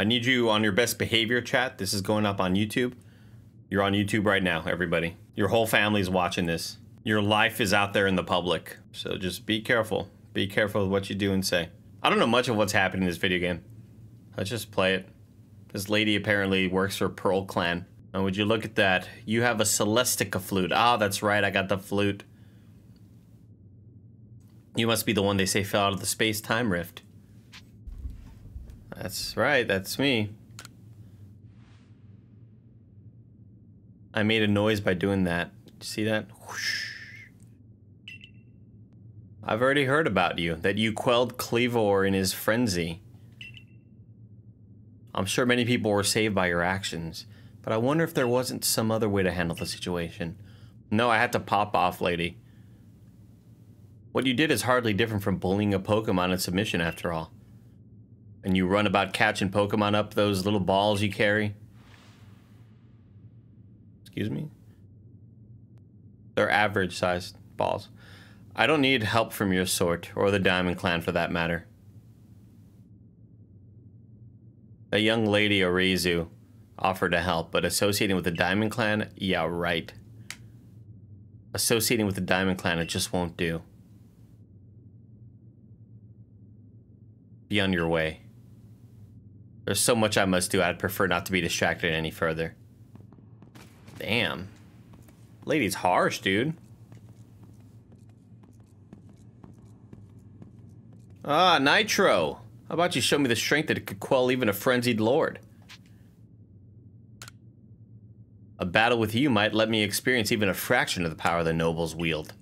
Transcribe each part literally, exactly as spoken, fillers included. I need you on your best behavior, chat. This is going up on YouTube. You're on YouTube right now, everybody. Your whole family's watching this. Your life is out there in the public. So just be careful. Be careful with what you do and say. I don't know much of what's happening in this video game. Let's just play it. This lady apparently works for Pearl Clan. And would you look at that? You have a Celestica flute. Ah, that's right. I got the flute. You must be the one they say fell out of the space-time rift. That's right. That's me. I made a noise by doing that. Did you see that? Whoosh. I've already heard about you, that you quelled Kleavor in his frenzy. I'm sure many people were saved by your actions, but I wonder if there wasn't some other way to handle the situation. No, I had to pop off, lady. What you did is hardly different from bullying a Pokemon in submission, after all. And you run about catching Pokemon up those little balls you carry. Excuse me? They're average-sized balls. I don't need help from your sort, or the Diamond Clan for that matter. That young lady, Arezu, offered to help, but associating with the Diamond Clan? Yeah, right. Associating with the Diamond Clan, it just won't do. Be on your way. There's so much I must do, I'd prefer not to be distracted any further. Damn. Lady's harsh, dude. Ah, Nitro! How about you show me the strength that it could quell even a frenzied lord? A battle with you might let me experience even a fraction of the power the nobles wield.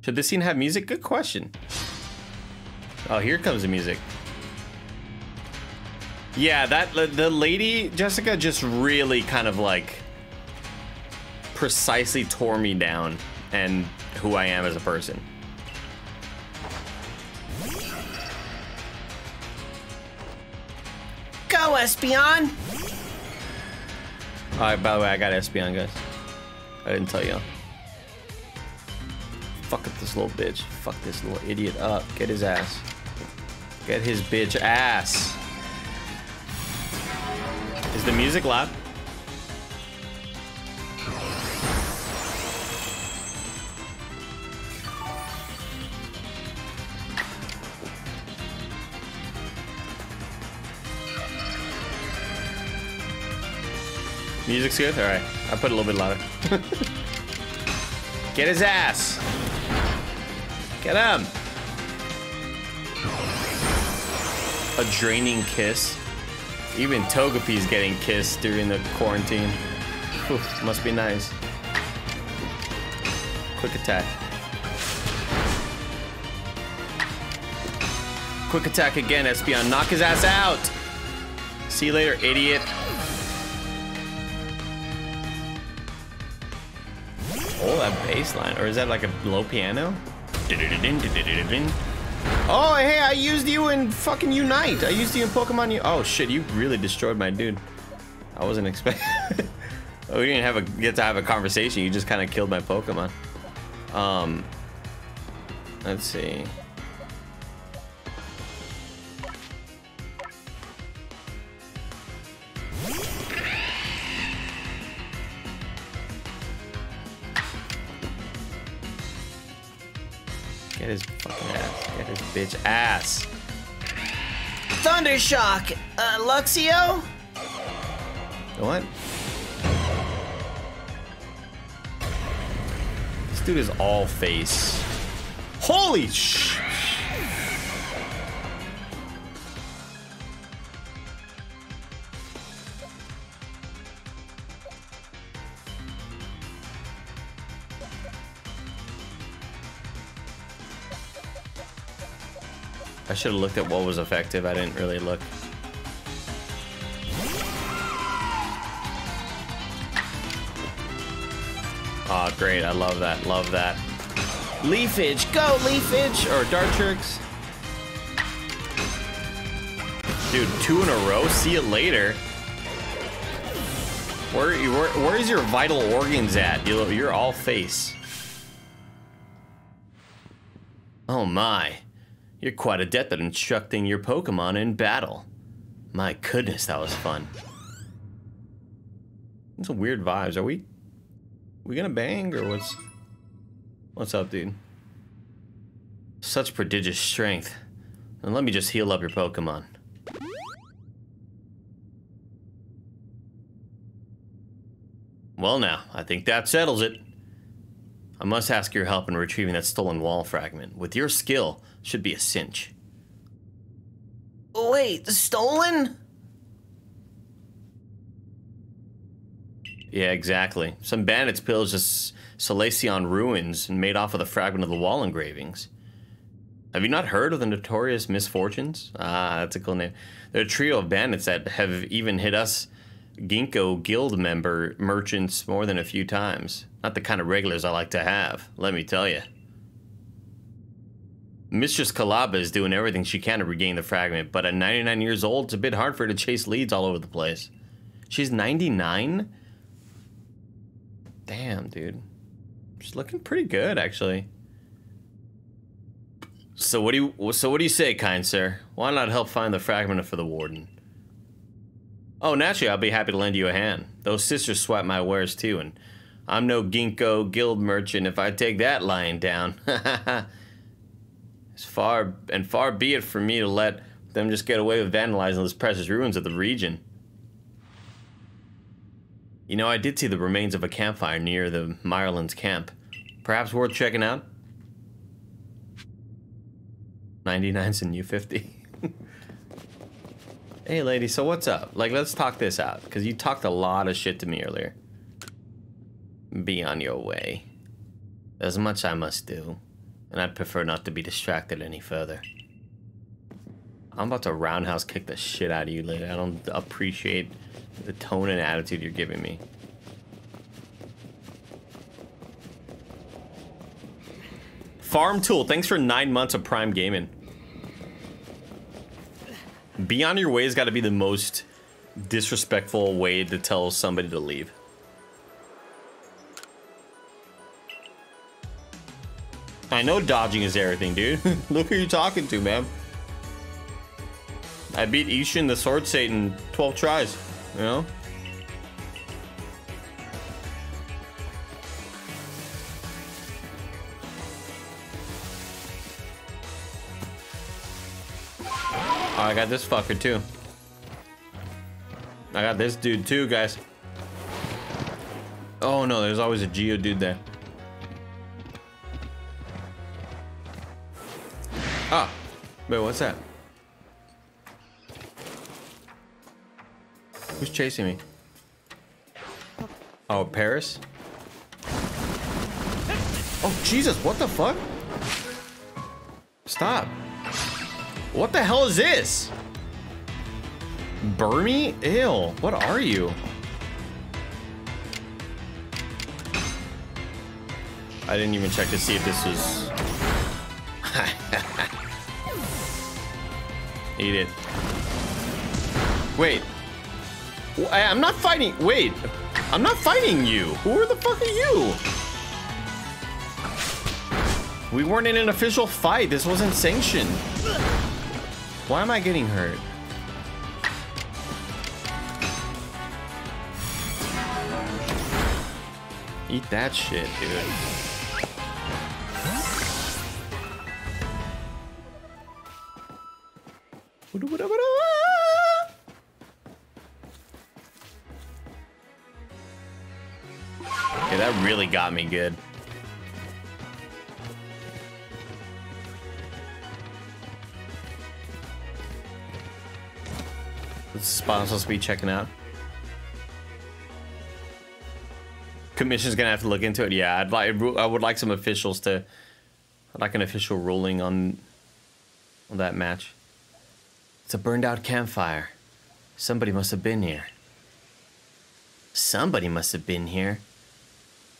Should this scene have music? Good question. Oh, here comes the music. Yeah, that the lady, Jessica, just really kind of like precisely tore me down and who I am as a person. Go, Espeon! Alright, by the way, I got Espeon, guys. I didn't tell y'all. Fuck up this little bitch. Fuck this little idiot up. Get his ass. Get his bitch ass. Is the music loud? Music's good? Alright. I put a little bit louder. Get his ass! Get him! A draining kiss. Even Togepi's getting kissed during the quarantine. Whew, must be nice. Quick attack. Quick attack again, Espeon. Knock his ass out! See you later, idiot. Oh, that bass line. Or is that like a low piano? Oh, hey, I used you in fucking Unite. I used you in Pokemon U. Oh, shit, you really destroyed my dude. I wasn't expecting. Oh, we didn't have a, get to have a conversation. You just kind of killed my Pokemon. Um, let's see. Get his fucking ass. Get his bitch ass. Thundershock! Uh, Luxio? What? This dude is all face. Holy sh! I should have looked at what was effective. I didn't really look. Oh, great. I love that. Love that. Leafage. Go, Leafage. Or Dartrix. Dude, two in a row. See you later. Where, where, where is your vital organs at? You're, you're all face. Oh, my. You're quite adept at instructing your Pokemon in battle. My goodness, that was fun. Some weird vibes. Are we we gonna bang or what's what's up, dude? Such prodigious strength. And let me just heal up your Pokemon. Well now, I think that settles it. I must ask your help in retrieving that stolen wall fragment. With your skill, should be a cinch. Wait, stolen? Yeah, exactly. Some bandits pillaged the Solaceon ruins and made off with a fragment of the wall engravings. Have you not heard of the notorious misfortunes? Ah, that's a cool name. They're a trio of bandits that have even hit us Ginkgo Guild member merchants more than a few times. Not the kind of regulars I like to have, let me tell you. Mistress Kalaba is doing everything she can to regain the fragment, but at ninety-nine years old, it's a bit hard for her to chase leads all over the place. She's ninety-nine? Damn, dude. She's looking pretty good, actually. So what do you so what do you say, kind sir? Why not help find the fragment for the warden? Oh, naturally, I'll be happy to lend you a hand. Those sisters swipe my wares too, and I'm no Ginkgo Guild merchant if I take that lying down. It's far and far be it for me to let them just get away with vandalizing those precious ruins of the region. You know, I did see the remains of a campfire near the Mirelands camp. Perhaps worth checking out. ninety-nine's a new fifty. Hey, lady, so what's up? Like, let's talk this out, because you talked a lot of shit to me earlier. Be on your way. There's much I must do, and I'd prefer not to be distracted any further. I'm about to roundhouse kick the shit out of you, lady. I don't appreciate the tone and attitude you're giving me. Farm Tool, thanks for nine months of Prime Gaming. Be on your way has got to be the most disrespectful way to tell somebody to leave. I know dodging is everything, dude. Look who you're talking to, man. I beat Ishan the Sword Satan twelve tries, you know? Oh, I got this fucker too. I got this dude too, guys. Oh no, there's always a Geo dude there. Ah, wait, what's that? Who's chasing me? Oh, Paris? Oh, Jesus, what the fuck? Stop. What the hell is this? Burmy? Ew, what are you? I didn't even check to see if this was... Eat it. Wait. I'm not fighting... Wait. I'm not fighting you. Who the fuck are you? We weren't in an official fight. This wasn't sanctioned. Why am I getting hurt? Eat that shit, dude. Okay, that really got me good. That's the spot I'm supposed to be checking out. Commission's gonna have to look into it. Yeah, I'd like I would like some officials to I'd like an official ruling on, on that match. It's a burned out campfire. Somebody must have been here. Somebody must have been here.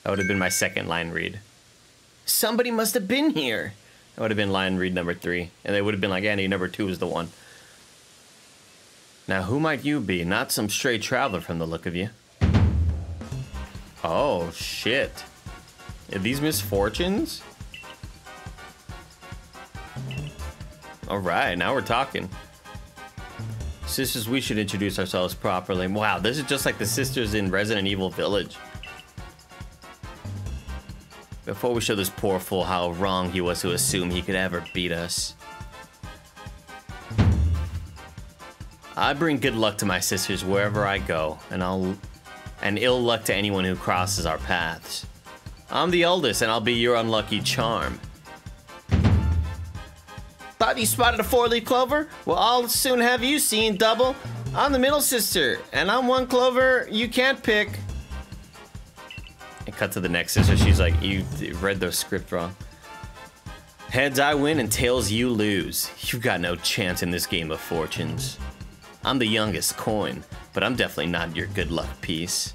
That would have been my second line read. Somebody must have been here. That would have been line read number three. And they would have been like, Andy, number two is the one. Now, who might you be? Not some stray traveler from the look of you. Oh, shit. Are these misfortunes? All right, now we're talking. Sisters, we should introduce ourselves properly. Wow, this is just like the sisters in Resident Evil Village. Before we show this poor fool how wrong he was to assume he could ever beat us. I bring good luck to my sisters wherever I go, and I'll and ill luck to anyone who crosses our paths. I'm the eldest, and I'll be your unlucky charm. Thought you spotted a four-leaf clover? Well, I'll soon have you seen double. I'm the middle sister, and I'm one clover you can't pick. And cut to the next sister. She's like, you read the script wrong. Heads I win and tails you lose. You've got no chance in this game of fortunes. I'm the youngest coin, but I'm definitely not your good luck piece.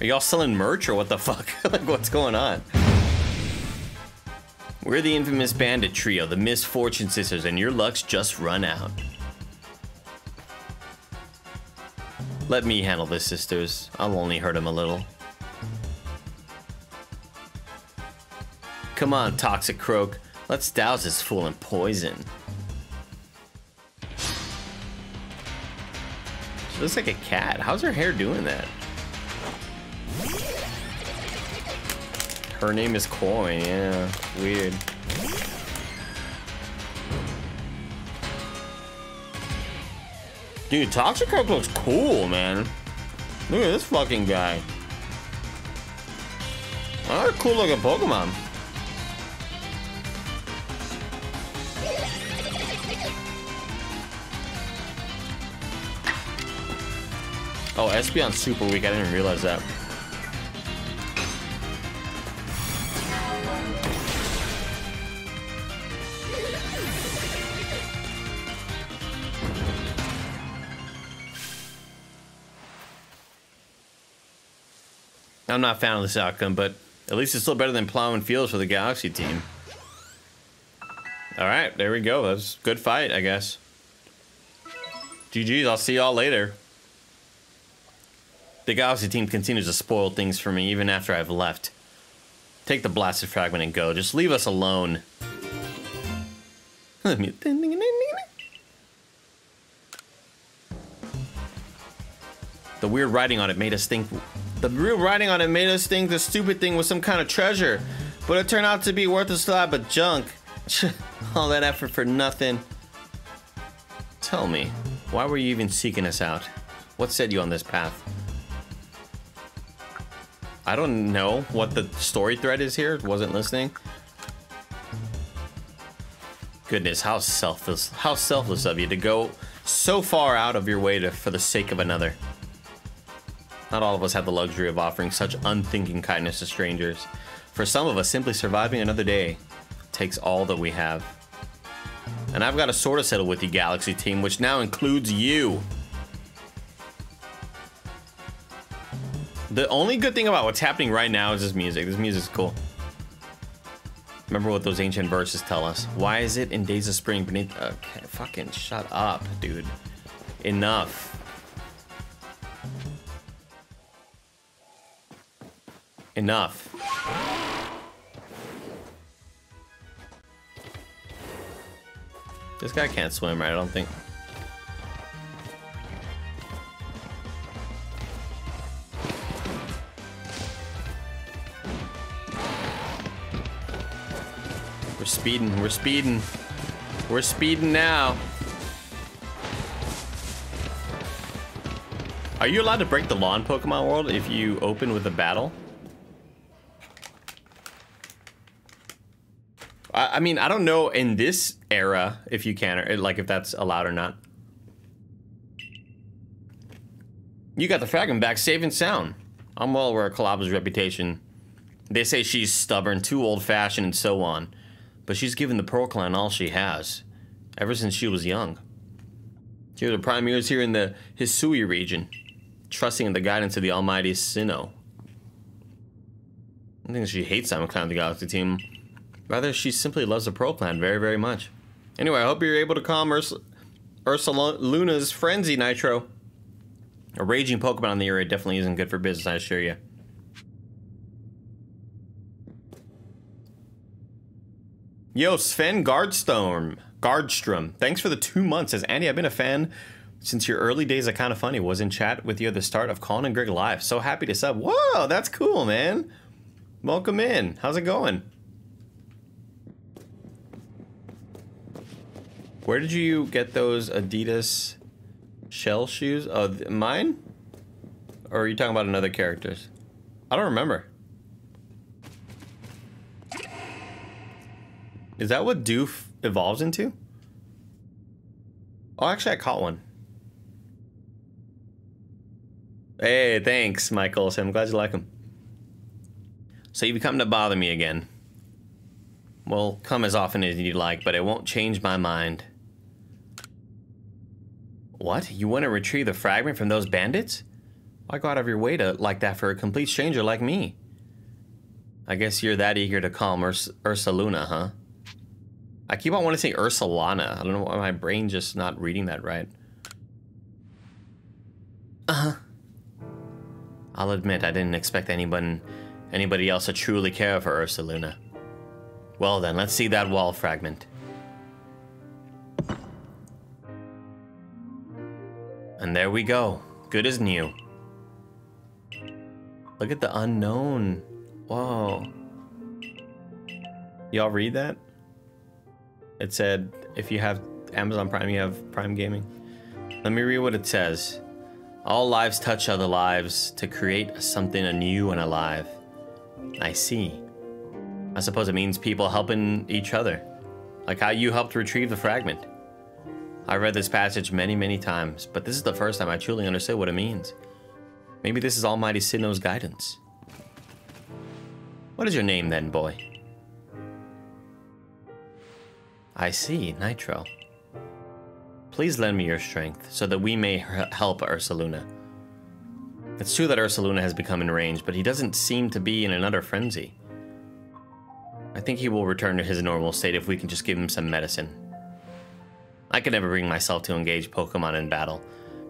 Are y'all selling merch or what the fuck? Like, what's going on? We're the infamous bandit trio, the Misfortune Sisters, and your luck's just run out. Let me handle this, sisters. I'll only hurt him a little. Come on, Toxicroak. Let's douse this fool in poison. She looks like a cat. How's her hair doing that? Her name is Coin, yeah. Weird. Dude, Toxicroak looks cool, man. Look at this fucking guy. Oh, cool looking Pokemon. Oh, Espeon's super weak. I didn't realize that. I'm not a fan of this outcome, but at least it's still better than plowing fields for the Galaxy team. All right, there we go. That's a good fight, I guess. G G's, I'll see y'all later. The Galaxy team continues to spoil things for me even after I've left. Take the blasted fragment and go. Just leave us alone. The weird writing on it made us think... The real writing on it made us think the stupid thing was some kind of treasure, but it turned out to be worth a slab of junk. All that effort for nothing. Tell me, why were you even seeking us out? What set you on this path? I don't know what the story thread is here. Wasn't listening. Goodness, how selfless, how selfless of you to go so far out of your way to, for the sake of another. Not all of us have the luxury of offering such unthinking kindness to strangers. For some of us, simply surviving another day takes all that we have. And I've got a sort of settle with you, Galaxy team, which now includes you. The only good thing about what's happening right now is this music. This music's cool. Remember what those ancient verses tell us. Why is it in days of spring beneath... Okay, fucking shut up, dude. Enough. Enough. This guy can't swim, right? I don't think. We're speeding, we're speeding. We're speeding now. Are you allowed to break the law in Pokemon World if you open with a battle? I mean, I don't know in this era if you can, or like if that's allowed or not. You got the fragment back, safe and sound. I'm well aware of Kalaba's reputation. They say she's stubborn, too old-fashioned, and so on. But she's given the Pearl Clan all she has, ever since she was young. She was a prime years here in the Hisui region, trusting in the guidance of the almighty Sinnoh. I think she hates Diamond Clan, the Galaxy team. Rather, she simply loves the Pearl Clan very, very much. Anyway, I hope you're able to calm Urs Ursaluna's frenzy, Nitro. A raging Pokemon in the area definitely isn't good for business, I assure you. Yo, Sven Guardstorm. Gardstrom, thanks for the two months. Says, Andy, I've been a fan since your early days of Kind of Funny. Was in chat with you at the start of Colin and Greg Live. So happy to sub. Whoa, that's cool, man. Welcome in. How's it going? Where did you get those Adidas shell shoes? Uh, mine? Or are you talking about another character's? I don't remember. Is that what Doof evolves into? Oh, actually, I caught one. Hey, thanks, Michael. So I'm glad you like him. So you've come to bother me again. Well, come as often as you like, but it won't change my mind. What? You want to retrieve the fragment from those bandits? Why go out of your way to like that for a complete stranger like me? I guess you're that eager to calm Urs Ursaluna, huh? I keep on wanting to say Ursalana. I don't know why my brain just not reading that right. Uh-huh. I'll admit I didn't expect anyone, anybody else to truly care for Ursaluna. Well then, let's see that wall fragment. And there we go. Good as new. Look at the unknown. Whoa. Y'all read that? It said, if you have Amazon Prime, you have Prime Gaming. Let me read what it says. All lives touch other lives to create something anew and alive. I see. I suppose it means people helping each other. Like how you helped retrieve the fragment. I read this passage many, many times, but this is the first time I truly understood what it means. Maybe this is Almighty Sinnoh's guidance. What is your name then, boy? I see, Nitro. Please lend me your strength, so that we may help Ursaluna. It's true that Ursaluna has become enraged, but he doesn't seem to be in another frenzy. I think he will return to his normal state if we can just give him some medicine. I could never bring myself to engage Pokemon in battle,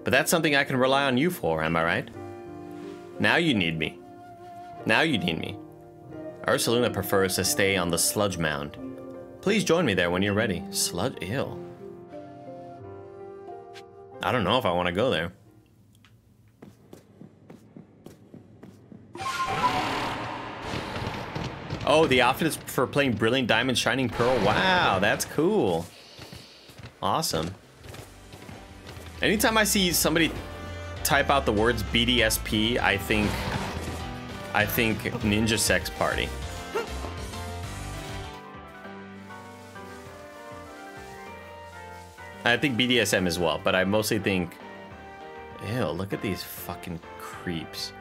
but that's something I can rely on you for, am I right? Now you need me. Now you need me. Ursaluna prefers to stay on the sludge mound. Please join me there when you're ready. Sludge? Ew. I don't know if I want to go there. Oh, the outfit is for playing Brilliant Diamond Shining Pearl. Wow, that's cool. Awesome. Anytime I see somebody type out the words B D S P, I think... I think Ninja Sex Party. I think B D S M as well, but I mostly think... Ew, look at these fucking creeps.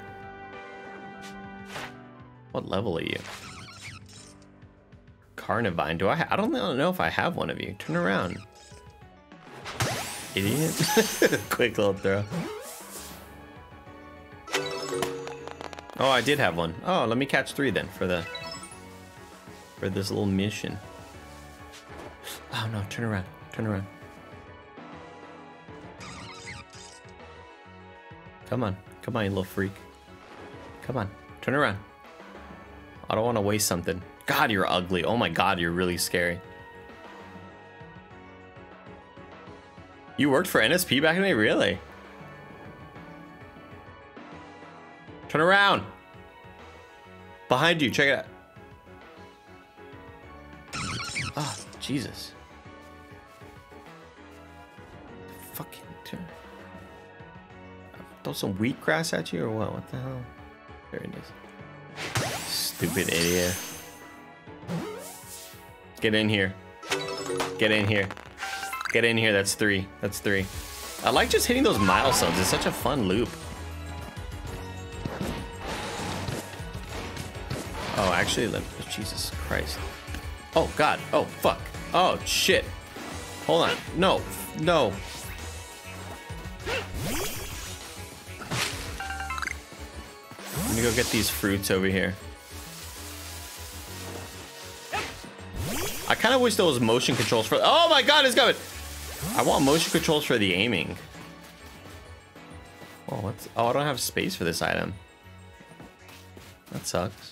What level are you? Carnivine, do I ha I don't know if I have one of you. Turn around. Idiot. Quick little throw. Oh, I did have one. Oh, let me catch three then for the... For this little mission. Oh no, turn around, turn around. Come on. Come on, you little freak. Come on. Turn around. I don't want to waste something. God, you're ugly. Oh my God, you're really scary. You worked for N S P back in the day? Really? Turn around. Behind you. Check it out. Oh, Jesus. Fucking turn. Throw some wheatgrass at you or what? What the hell? There it is. Stupid idiot. Get in here. Get in here. Get in here. That's three. That's three. I like just hitting those milestones. It's such a fun loop. Oh, actually, let me, Jesus Christ. Oh, God. Oh, fuck. Oh, shit. Hold on. No. No. Let me go get these fruits over here. I kind of wish there was motion controls for... Oh my God, it's coming! I want motion controls for the aiming. Oh, what's... Oh, I don't have space for this item. That sucks.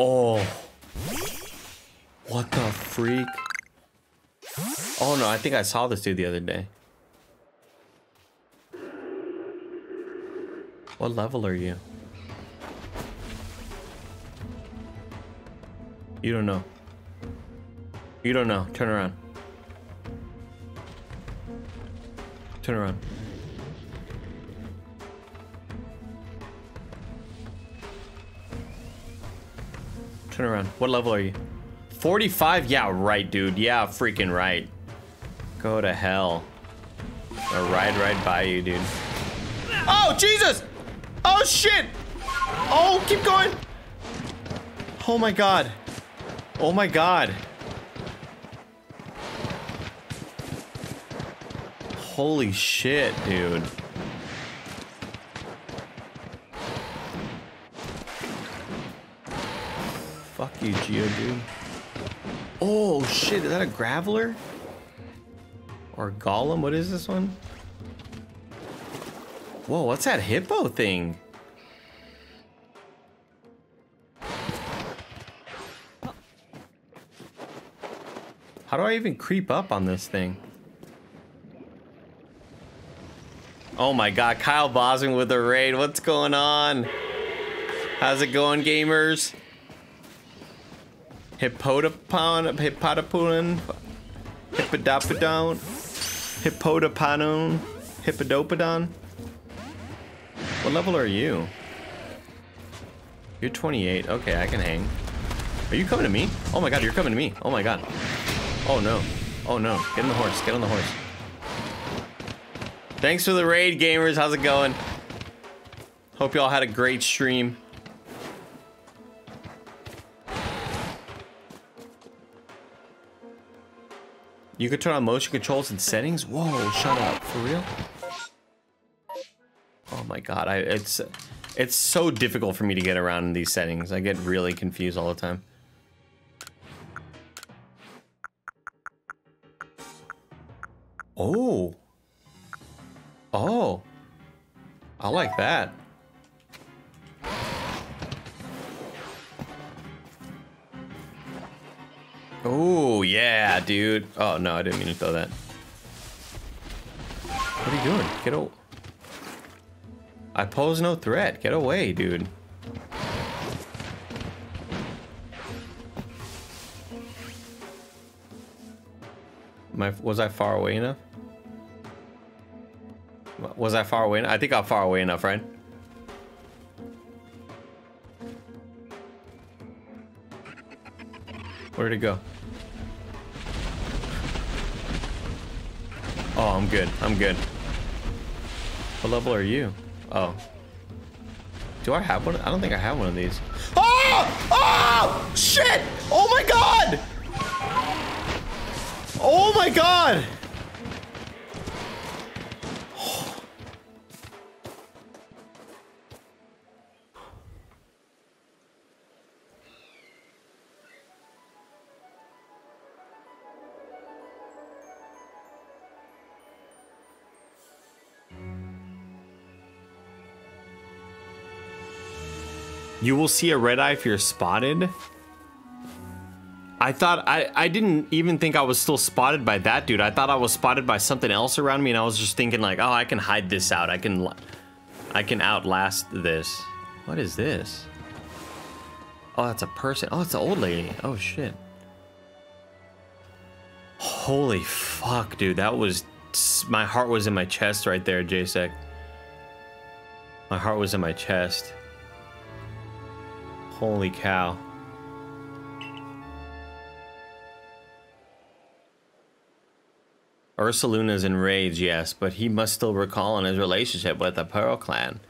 Oh. What the freak? Oh no, I think I saw this dude the other day. What level are you? You don't know. You don't know. Turn around. Turn around. Turn around. What level are you? forty-five? Yeah, right, dude. Yeah, freaking right. Go to hell. I'll ride right by you, dude. Oh, Jesus! Oh, shit! Oh, keep going! Oh, my God. Oh, my God. Holy shit, dude. Fuck you, Geo, dude. Oh, shit. Is that a Graveler? Or a Golem? What is this one? Whoa, what's that hippo thing? How do I even creep up on this thing? Oh my God, Kyle Bosman with a raid. What's going on? How's it going, gamers? Hippodopon, hippodopon, hippodopodon, hippodopanon, hippodopodon. What level are you? You're twenty-eight. Okay, I can hang. Are you coming to me? Oh my God, you're coming to me. Oh my God. Oh no. Oh no. Get on the horse. Get on the horse. Thanks for the raid, gamers. How's it going? Hope y'all had a great stream. You could turn on motion controls and settings? Whoa, shut up. For real? Oh my God. I it's it's so difficult for me to get around in these settings. I get really confused all the time. Oh. Oh. I like that. Oh, yeah, dude. Oh, no, I didn't mean to throw that. What are you doing? Get away. I pose no threat. Get away, dude. My, was I far away enough? Was I far away? I think I'm far away enough, right? Where'd it go? Oh, I'm good. I'm good. What level are you? Oh. Do I have one? I don't think I have one of these. Oh! Oh! Shit! Oh my God! Oh my God! You will see a red eye if you're spotted. I thought I I didn't even think I was still spotted by that dude. I thought I was spotted by something else around me, and I was just thinking like, oh, I can hide this out. I can I can outlast this. What is this? Oh, that's a person. Oh, it's an old lady. Oh shit. Holy fuck, dude. That was, my heart was in my chest right there, J-Sec. My heart was in my chest. Holy cow. Ursaluna's enraged, yes, but he must still recall on his relationship with the Pearl Clan.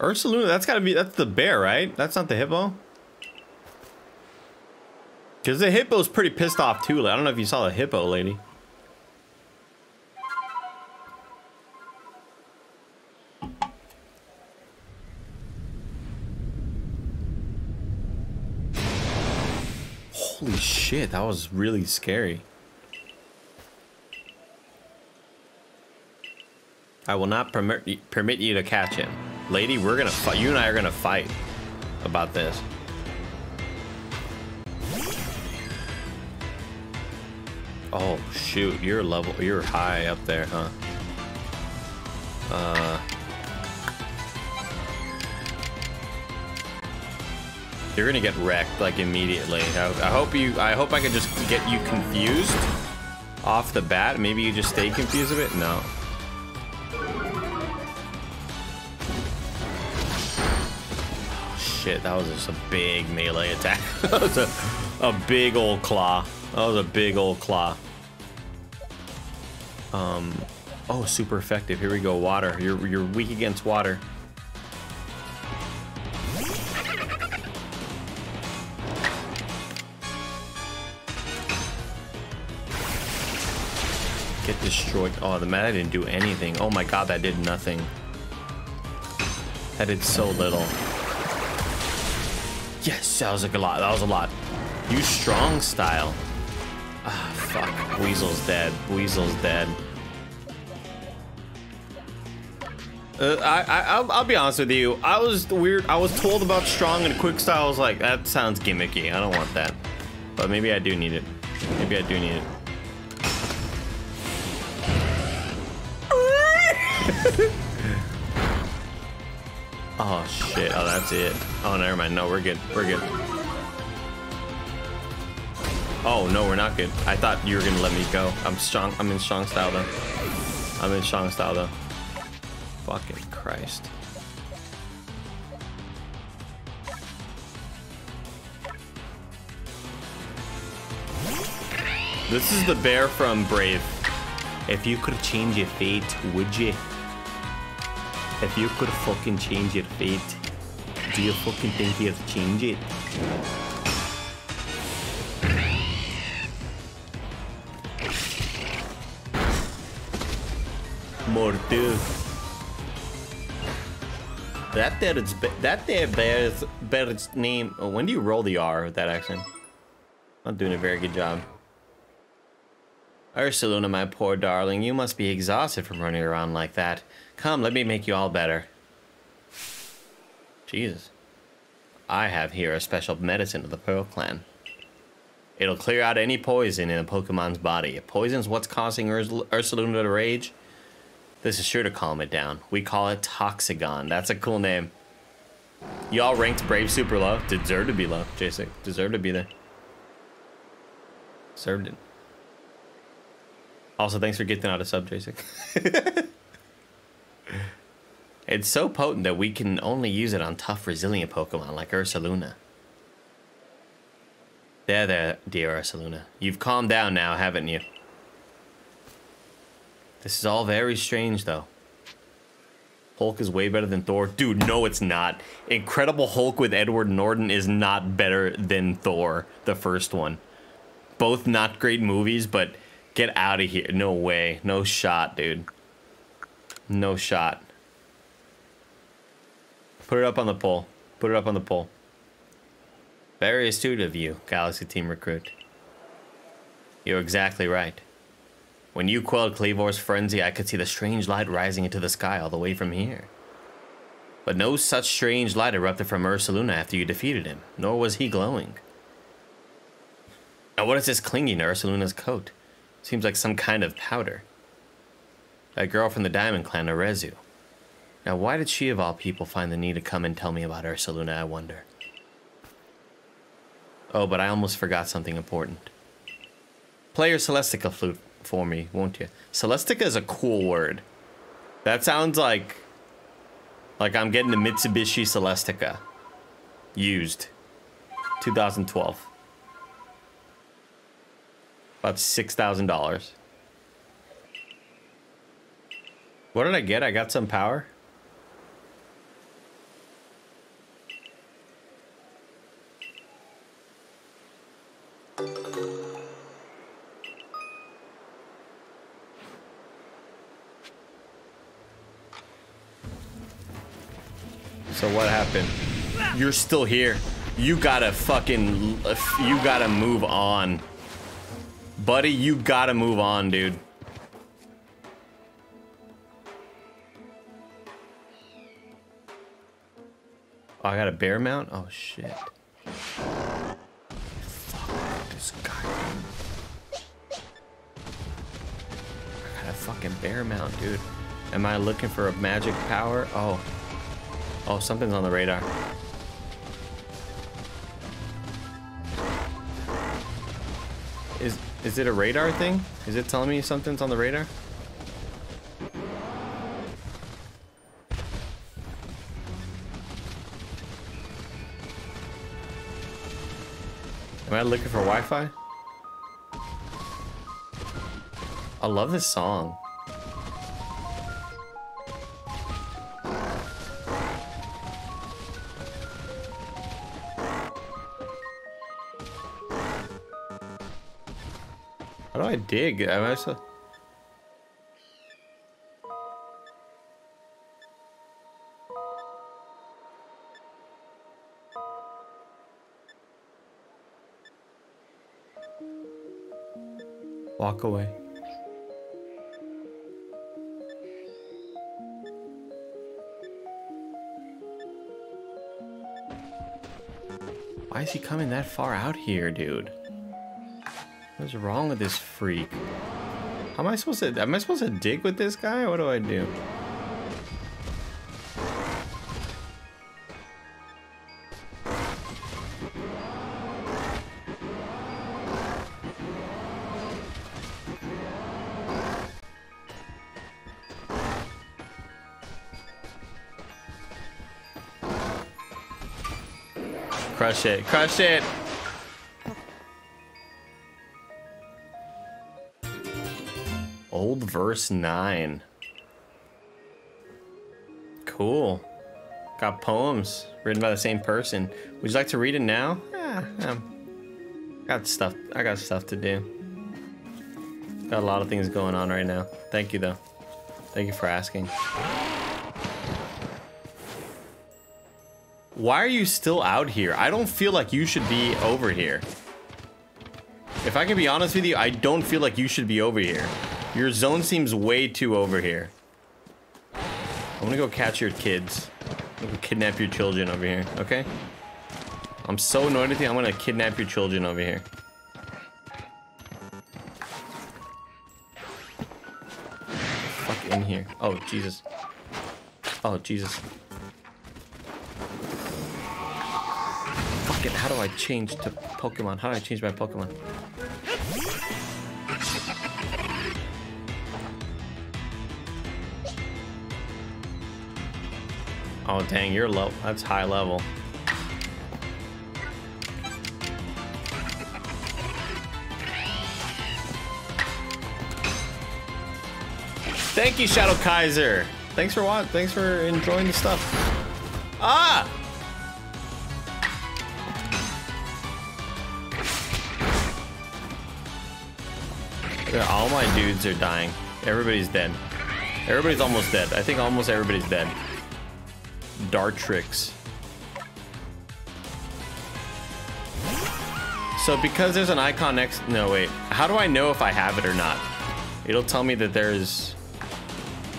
Ursaluna, that's gotta be, that's the bear, right? That's not the hippo? Because the hippo's pretty pissed off too. I don't know if you saw the hippo lady. Holy shit, that was really scary. I will not permit permit you to catch him. Lady, we're gonna fight. You and I are gonna fight. about this. Oh shoot, you're level, you're high up there, huh? Uh, you're gonna get wrecked like immediately. I, I hope you. I hope I can just get you confused off the bat. Maybe you just stay confused a bit. No. Shit, that was just a big melee attack. That was a, a big old claw. That was a big old claw. Um, oh, super effective. Here we go, water. You're, you're weak against water. Get destroyed. Oh, the man, I didn't do anything. Oh my god, that did nothing. That did so little. Yes, that was like a lot. That was a lot. You strong style. Ah, fuck. Weasel's dead. Weasel's dead. Uh, I, I, I'll, I'll be honest with you. I was weird. I was told about strong and quick style. I was like, that sounds gimmicky. I don't want that. But maybe I do need it. Maybe I do need it. Oh shit, oh that's it. Oh never mind, no we're good, we're good. Oh no we're not good. I thought you were gonna let me go. I'm strong, I'm in strong style though. I'm in strong style though. Fucking Christ. This is the bear from Brave. If you could change your fate, would you? If you could fucking change your fate, do you fucking think you'd change it? Mordu. That there is that there bears bear's name. Oh, when do you roll the R with that accent? Not doing a very good job. Ursaluna, my poor darling, you must be exhausted from running around like that. Come, let me make you all better. Jesus. I have here a special medicine of the Pearl Clan. It'll clear out any poison in a Pokemon's body. If poison's what's causing Urs Ursaluna to rage, this is sure to calm it down. We call it Toxigon. That's a cool name. Y'all ranked Brave super low. Deserve to be low, J six. Deserve to be there. Served it. Also, thanks for getting out of sub, J six. It's so potent that we can only use it on tough, resilient Pokemon like Ursaluna. There, there, dear Ursaluna. You've calmed down now, haven't you? This is all very strange, though. Hulk is way better than Thor. Dude, no, it's not. Incredible Hulk with Edward Norton is not better than Thor, the first one. Both not great movies, but get out of here. No way. No shot, dude. No shot. Put it up on the poll. Put it up on the poll. Very astute of you, Galaxy Team Recruit. You're exactly right. When you quelled Kleavor's frenzy, I could see the strange light rising into the sky all the way from here. But no such strange light erupted from Ursaluna after you defeated him, nor was he glowing. Now what is this clinging to Ursaluna's coat? Seems like some kind of powder. That girl from the Diamond Clan, Arezu. Now, why did she, of all people, find the need to come and tell me about Ursaluna, I wonder? Oh, but I almost forgot something important. Play your Celestica flute for me, won't you? Celestica is a cool word. That sounds like... like I'm getting the Mitsubishi Celestica. Used. two thousand twelve. About six thousand dollars. What did I get? I got some power. So what happened? You're still here. You gotta fucking... you gotta move on. Buddy, you gotta move on, dude. Oh, I got a bear mount? Oh, shit. Fuck this guy. I got a fucking bear mount, dude. Am I looking for a magic power? Oh. Oh, something's on the radar. Is is it a radar thing? Is it telling me something's on the radar? Am I looking for Wi-Fi? I love this song. I dig. I'm actually... Walk away. Why is he coming that far out here, dude? What's wrong with this freak? How am I supposed to, am I supposed to dig with this guy? What do I do? Crush it, crush it. Verse nine. Cool. Got poems written by the same person. Would you like to read it now? Ah, um, got stuff. I got stuff to do. Got a lot of things going on right now. Thank you, though. Thank you for asking. Why are you still out here? I don't feel like you should be over here. If I can be honest with you, I don't feel like you should be over here. Your zone seems way too over here. I'm gonna go catch your kids. I'm gonna kidnap your children over here, okay? I'm so annoyed with you, I'm gonna kidnap your children over here. Fuck in here. Oh, Jesus. Oh, Jesus. Fuck it, how do I change to Pokemon? How do I change my Pokemon? Oh dang, you're low. That's high level. Thank you, Shadow Kaiser. Thanks for watching. Thanks for enjoying the stuff. Ah! All my dudes are dying. Everybody's dead. Everybody's almost dead. I think almost everybody's dead. Dartrix. So because there's an icon next... No, wait. How do I know if I have it or not? It'll tell me that there's...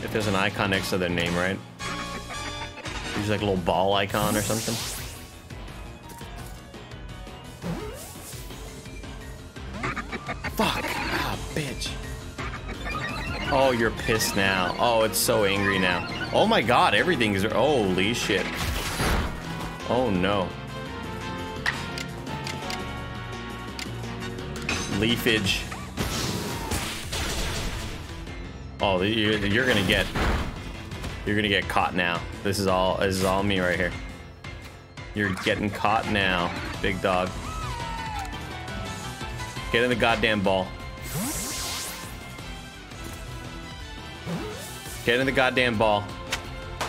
If there's an icon next to their name, right? There's like a little ball icon or something. Fuck. Ah, bitch. Oh, you're pissed now. Oh, it's so angry now. Oh my god, everything is... Holy shit. Oh no. Leafage. Oh, you're, you're gonna get... You're gonna get caught now. This is all... This is all me right here. You're getting caught now, big dog. Get in the goddamn ball. Get in the goddamn ball.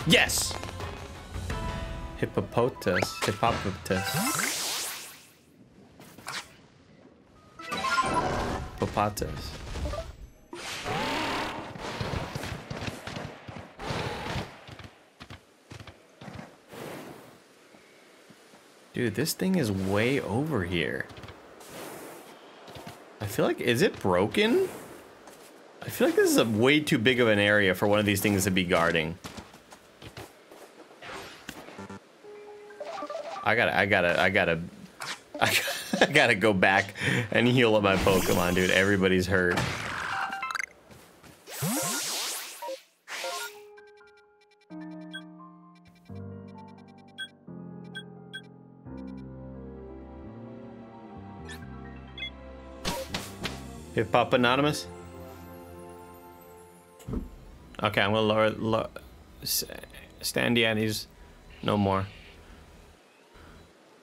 Yes! Hippopotas. Hippopotas. Hippopotas. Dude, this thing is way over here. I feel like, is it broken? I feel like this is a way too big of an area for one of these things to be guarding. I gotta, I gotta, I gotta, I gotta, I gotta go back and heal up my Pokemon, dude. Everybody's hurt. Hip Hop Anonymous. Okay, I'm gonna lower, lower Standiani's no more.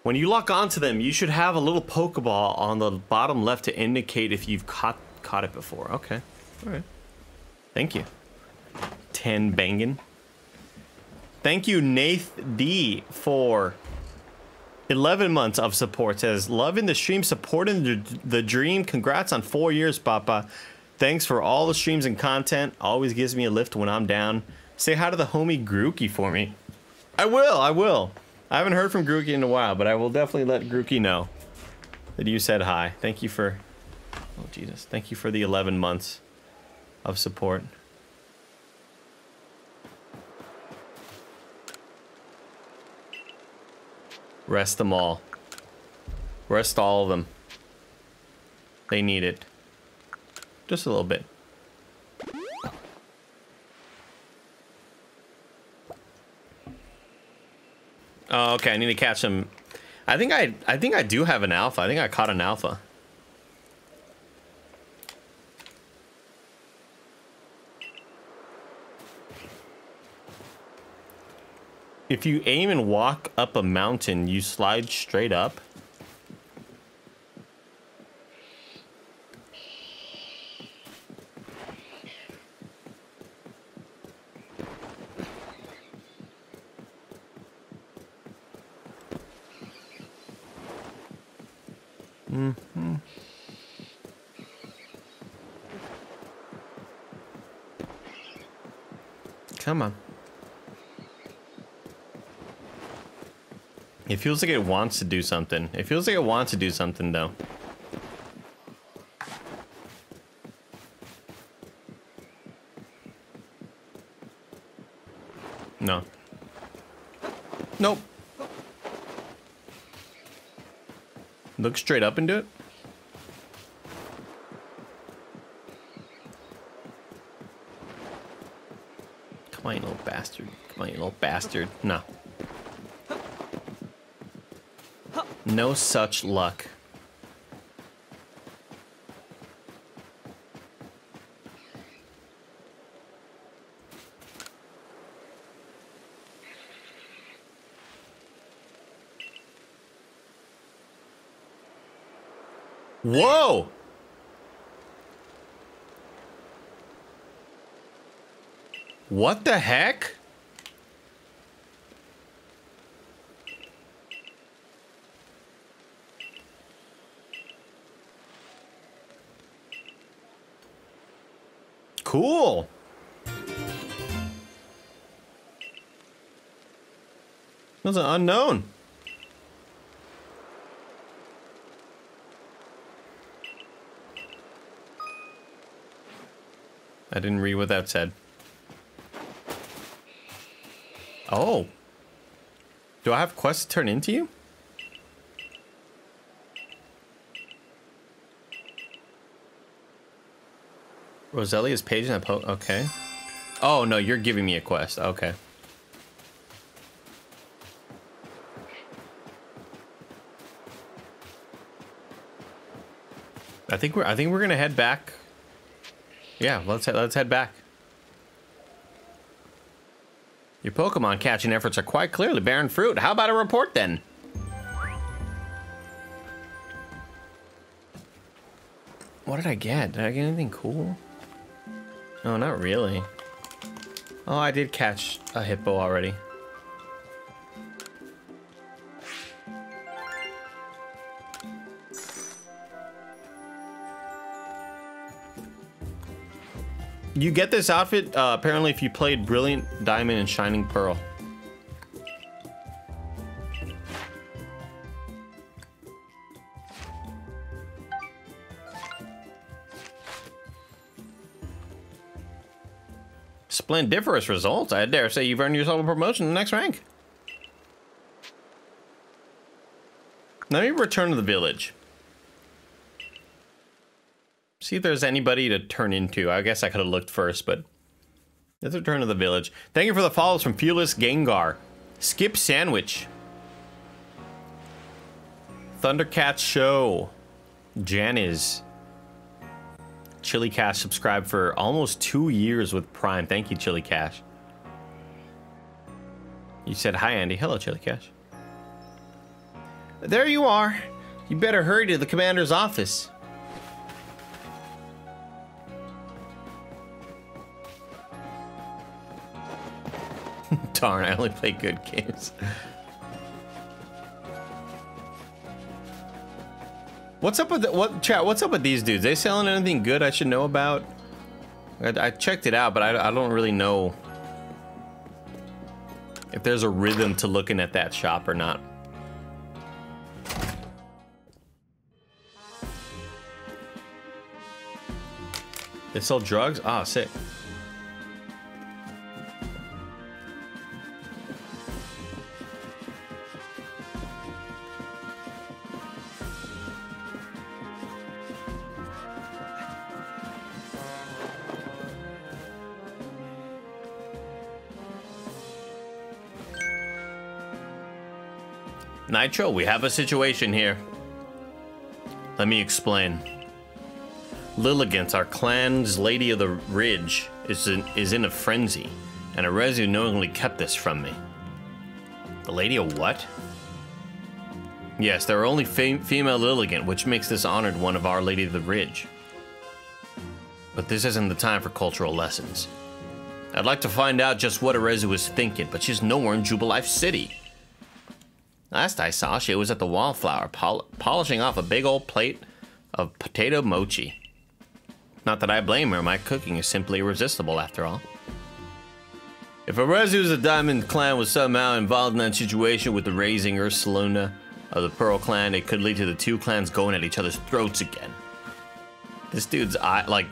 When you lock onto them, you should have a little Pokeball on the bottom left to indicate if you've caught caught it before. Okay, all right. Thank you. Ten bangin. Thank you, Nath D, for eleven months of support. Says, loving the stream, supporting the dream. Congrats on four years, Papa. Thanks for all the streams and content. Always gives me a lift when I'm down. Say hi to the homie Grookey for me. I will, I will. I haven't heard from Grookey in a while, but I will definitely let Grookey know that you said hi. Thank you for, oh Jesus, thank you for the eleven months of support. Rest them all. Rest all of them. They need it. Just a little bit. Oh, okay, I need to catch him. I think I I think I do have an alpha. I think I caught an alpha. If you aim and walk up a mountain, you slide straight up. Mm-hmm. Come on. It feels like it wants to do something. It feels like it wants to do something, though. No. Nope. Look straight up and do it. Come on, you little bastard. Come on, you little bastard. No. No such luck. Whoa! What the heck? Cool. That's an unknown. I didn't read what that said. Oh. Do I have quests to turn into you? Roselli is paging that po- okay. Oh, no, you're giving me a quest. Okay. I think we're I think we're gonna head back. Yeah, let's head, let's head back. Your Pokemon catching efforts are quite clearly bearing fruit. How about a report then? What did I get? Did I get anything cool? No, not really. Oh, I did catch a hippo already. You get this outfit, uh, apparently, if you played Brilliant Diamond and Shining Pearl. Splendiferous results. I dare say you've earned yourself a promotion to the next rank. Let me return to the village. See if there's anybody to turn into. I guess I could have looked first, but let's return to the village. Thank you for the follows from Fearless Gengar. Skip Sandwich. Thundercat Show. Janice. Chili Cash subscribed for almost two years with Prime. Thank you, Chili Cash. You said, hi, Andy. Hello, Chili Cash. There you are. You better hurry to the commander's office. Darn, I only play good games. What's up with the, what chat? What's up with these dudes? They selling anything good I should know about? I, I checked it out, but I, I don't really know if there's a rhythm to looking at that shop or not. They sell drugs? Ah, sick. Nitro, we have a situation here. Let me explain. Lilligant, our clan's Lady of the Ridge, is in, is in a frenzy, and Arezu knowingly kept this from me. The Lady of what? Yes, there are only fem female Lilligant, which makes this honored one of our Lady of the Ridge. But this isn't the time for cultural lessons. I'd like to find out just what Arezu was thinking, but she's nowhere in Jubilife City. Last I saw, she was at the Wallflower, pol polishing off a big old plate of potato mochi. Not that I blame her, my cooking is simply irresistible after all. If Arezu of the Diamond Clan was somehow involved in that situation with the raising Ursaluna of the Pearl Clan, it could lead to the two clans going at each other's throats again. This dude's eye, like...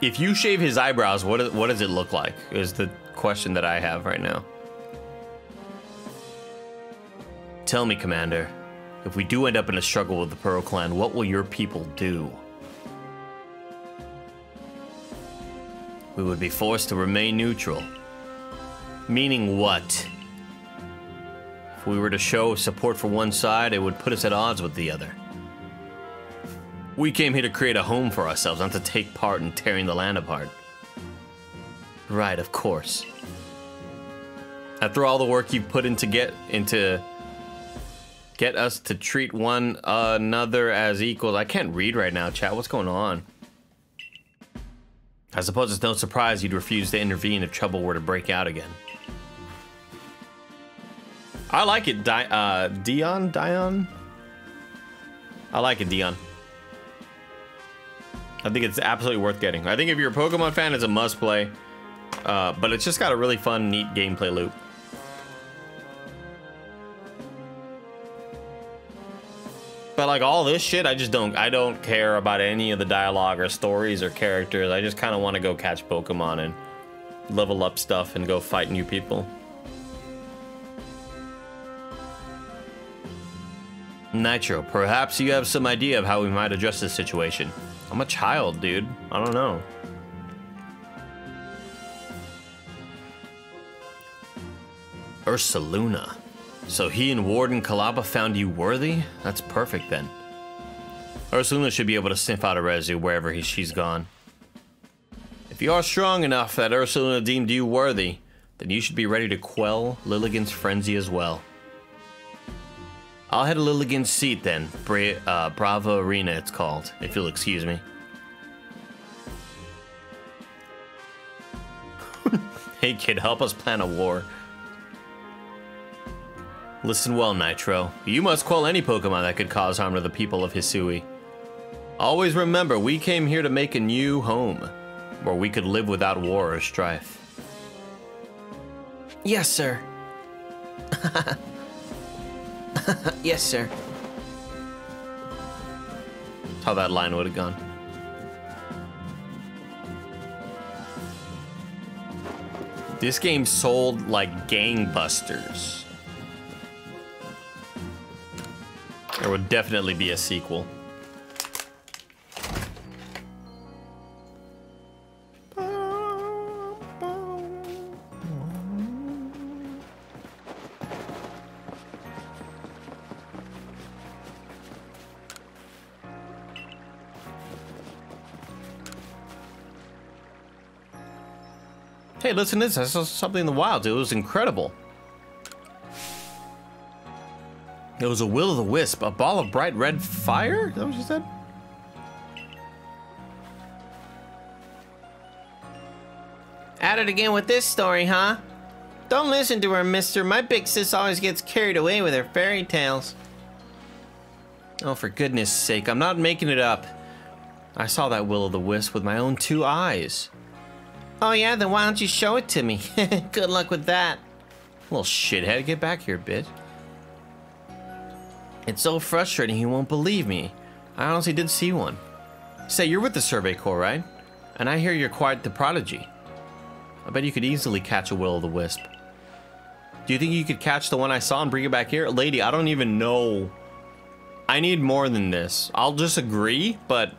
If you shave his eyebrows, what, what does it look like? Is the question that I have right now. Tell me, Commander, if we do end up in a struggle with the Pearl Clan, what will your people do? We would be forced to remain neutral. Meaning what? If we were to show support for one side, it would put us at odds with the other. We came here to create a home for ourselves, not to take part in tearing the land apart. Right, of course. After all the work you've put in to get into... Get us to treat one another as equals. I can't read right now, chat. What's going on? I suppose it's no surprise you'd refuse to intervene if trouble were to break out again. I like it, Di uh, Dion? Dion? I like it, Dion. I think it's absolutely worth getting. I think if you're a Pokemon fan, it's a must play. Uh, but it's just got a really fun, neat gameplay loop. But like all this shit, I just don't, I don't care about any of the dialogue or stories or characters. I just kind of want to go catch Pokemon and level up stuff and go fight new people. Nitro, perhaps you have some idea of how we might address this situation. I'm a child, dude. I don't know. Ursaluna. So he and Warden Kalaba found you worthy? That's perfect then. Ursaluna should be able to sniff out Arezu wherever he, she's gone. If you are strong enough that Ursaluna deemed you worthy, then you should be ready to quell Lilligant's frenzy as well. I'll head to Lilligant's seat then. Bra uh, Bravo Arena it's called, if you'll excuse me. Hey kid, help us plan a war. Listen well, Nitro. You must quell any Pokemon that could cause harm to the people of Hisui. Always remember, we came here to make a new home, where we could live without war or strife. Yes, sir. Yes, sir. That's how that line would have gone. This game sold like gangbusters. There would definitely be a sequel. Hey, listen to this. I saw something in the wild, dude. It was incredible. It was a will-o'-the-wisp, a ball of bright red fire? Is that what she said? At it again with this story, huh? Don't listen to her, mister. My big sis always gets carried away with her fairy tales. Oh, for goodness sake, I'm not making it up. I saw that will-o'-the-wisp with my own two eyes. Oh yeah, then why don't you show it to me? Good luck with that. Little shithead, get back here, bitch. It's so frustrating he won't believe me. I honestly did see one. Say, you're with the Survey Corps, right? And I hear you're quite the prodigy. I bet you could easily catch a will-o'-the-wisp. Do you think you could catch the one I saw and bring it back here? Lady, I don't even know. I need more than this. I'll just agree, but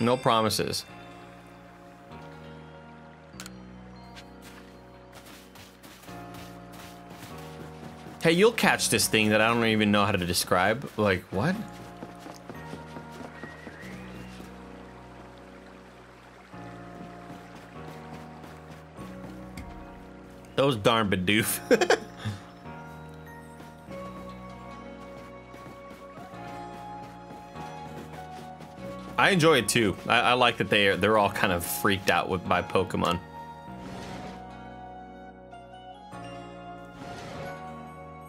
no promises. Hey, you'll catch this thing that I don't even know how to describe. Like, what? Those darn Bidoof. I enjoy it too. I, I like that they are, they're all kind of freaked out with by Pokemon.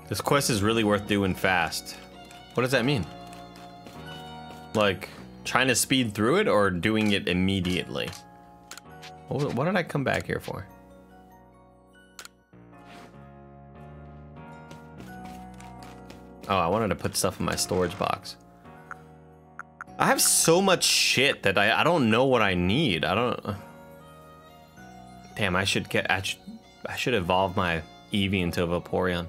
This quest is really worth doing fast. What does that mean? Like, trying to speed through it or doing it immediately? What, what did I come back here for? Oh, I wanted to put stuff in my storage box. I have so much shit that I, I don't know what I need. I don't... Damn, I should get... I should, I should evolve my Eevee into a Vaporeon.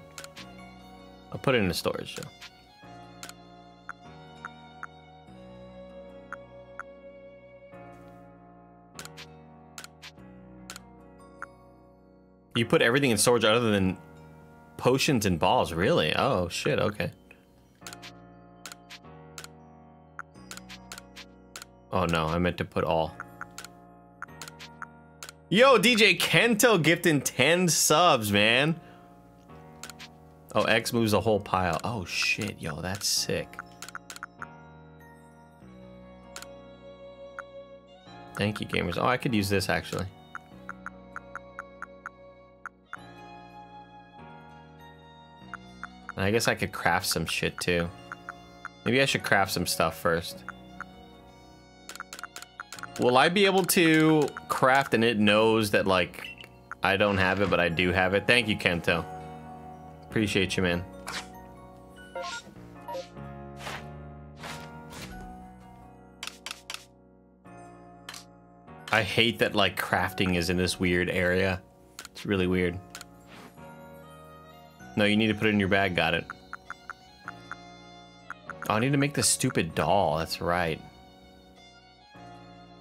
I'll put it in the storage, though. You put everything in storage other than potions and balls, really? Oh, shit, okay. Oh, no, I meant to put all. Yo, D J Kento gifting ten subs, man. Oh, X moves a whole pile. Oh shit, yo, that's sick. Thank you, gamers. Oh, I could use this actually. I guess I could craft some shit too. Maybe I should craft some stuff first. Will I be able to craft and it knows that like I don't have it, but I do have it? Thank you, Kento. Appreciate you, man. I hate that, like, crafting is in this weird area. It's really weird. No, you need to put it in your bag. Got it. Oh, I need to make this stupid doll. That's right.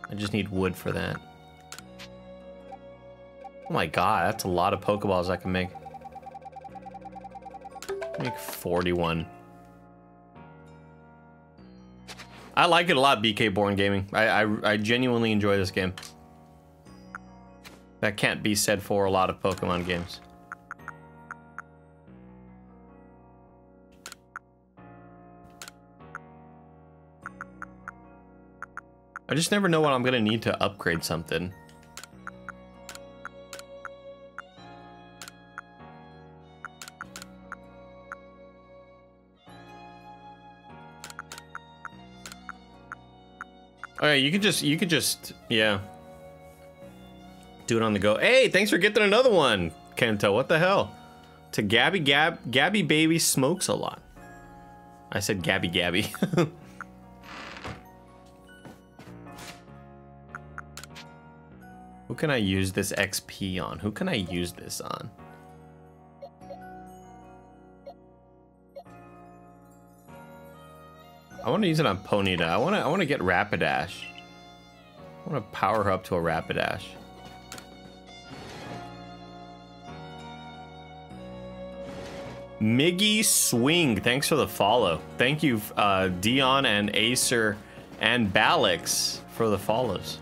I just need wood for that. Oh my god, that's a lot of Pokeballs I can make. Make forty-one. I like it a lot, B K Born Gaming. I, I I genuinely enjoy this game. That can't be said for a lot of Pokemon games. I just never know when I'm gonna need to upgrade something. All right, you could just, you could just, yeah. Do it on the go. Hey, thanks for getting another one, Kento. What the hell? To Gabby Gab, Gabby Baby smokes a lot. I said Gabby Gabby. Who can I use this X P on? Who can I use this on? I want to use it on Ponyta. I want to. I want to get Rapidash. I want to power her up to a Rapidash. Miggy Swing, thanks for the follow. Thank you, uh, Dion and Acer and Balix for the follows.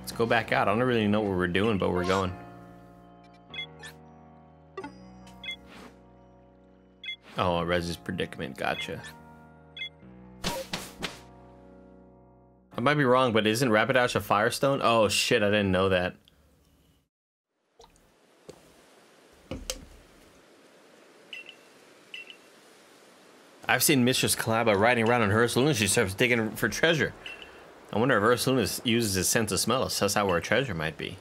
Let's go back out. I don't really know what we're doing, but we're going. Oh, Rez's predicament. Gotcha. I might be wrong, but isn't Rapidash a Firestone? Oh shit, I didn't know that. I've seen Mistress Kalaba riding around on her Ursaluna and she starts digging for treasure. I wonder if Ursaluna uses his sense of smell to suss out where a treasure might be.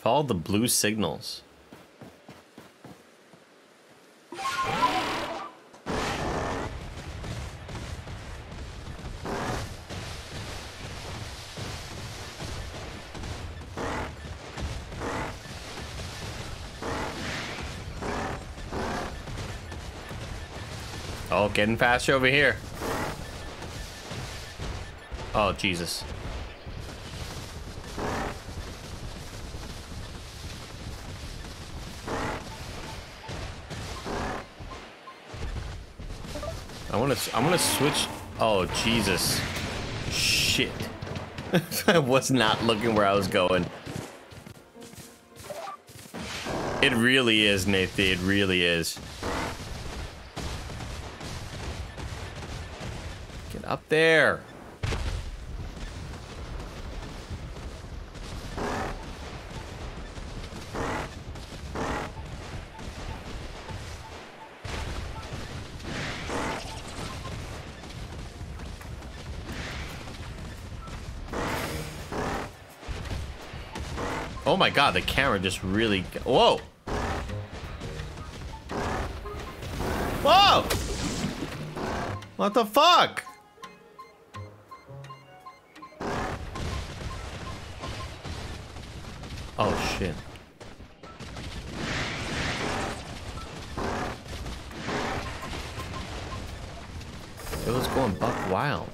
Follow the blue signals. Oh, getting faster over here. Oh, Jesus. I want to, I want to switch. Oh, Jesus. Shit. I was not looking where I was going. It really is, Nathan. It really is. Up there. Oh my God, the camera just really... Whoa! Whoa! What the fuck? Oh shit. It was going buck wild.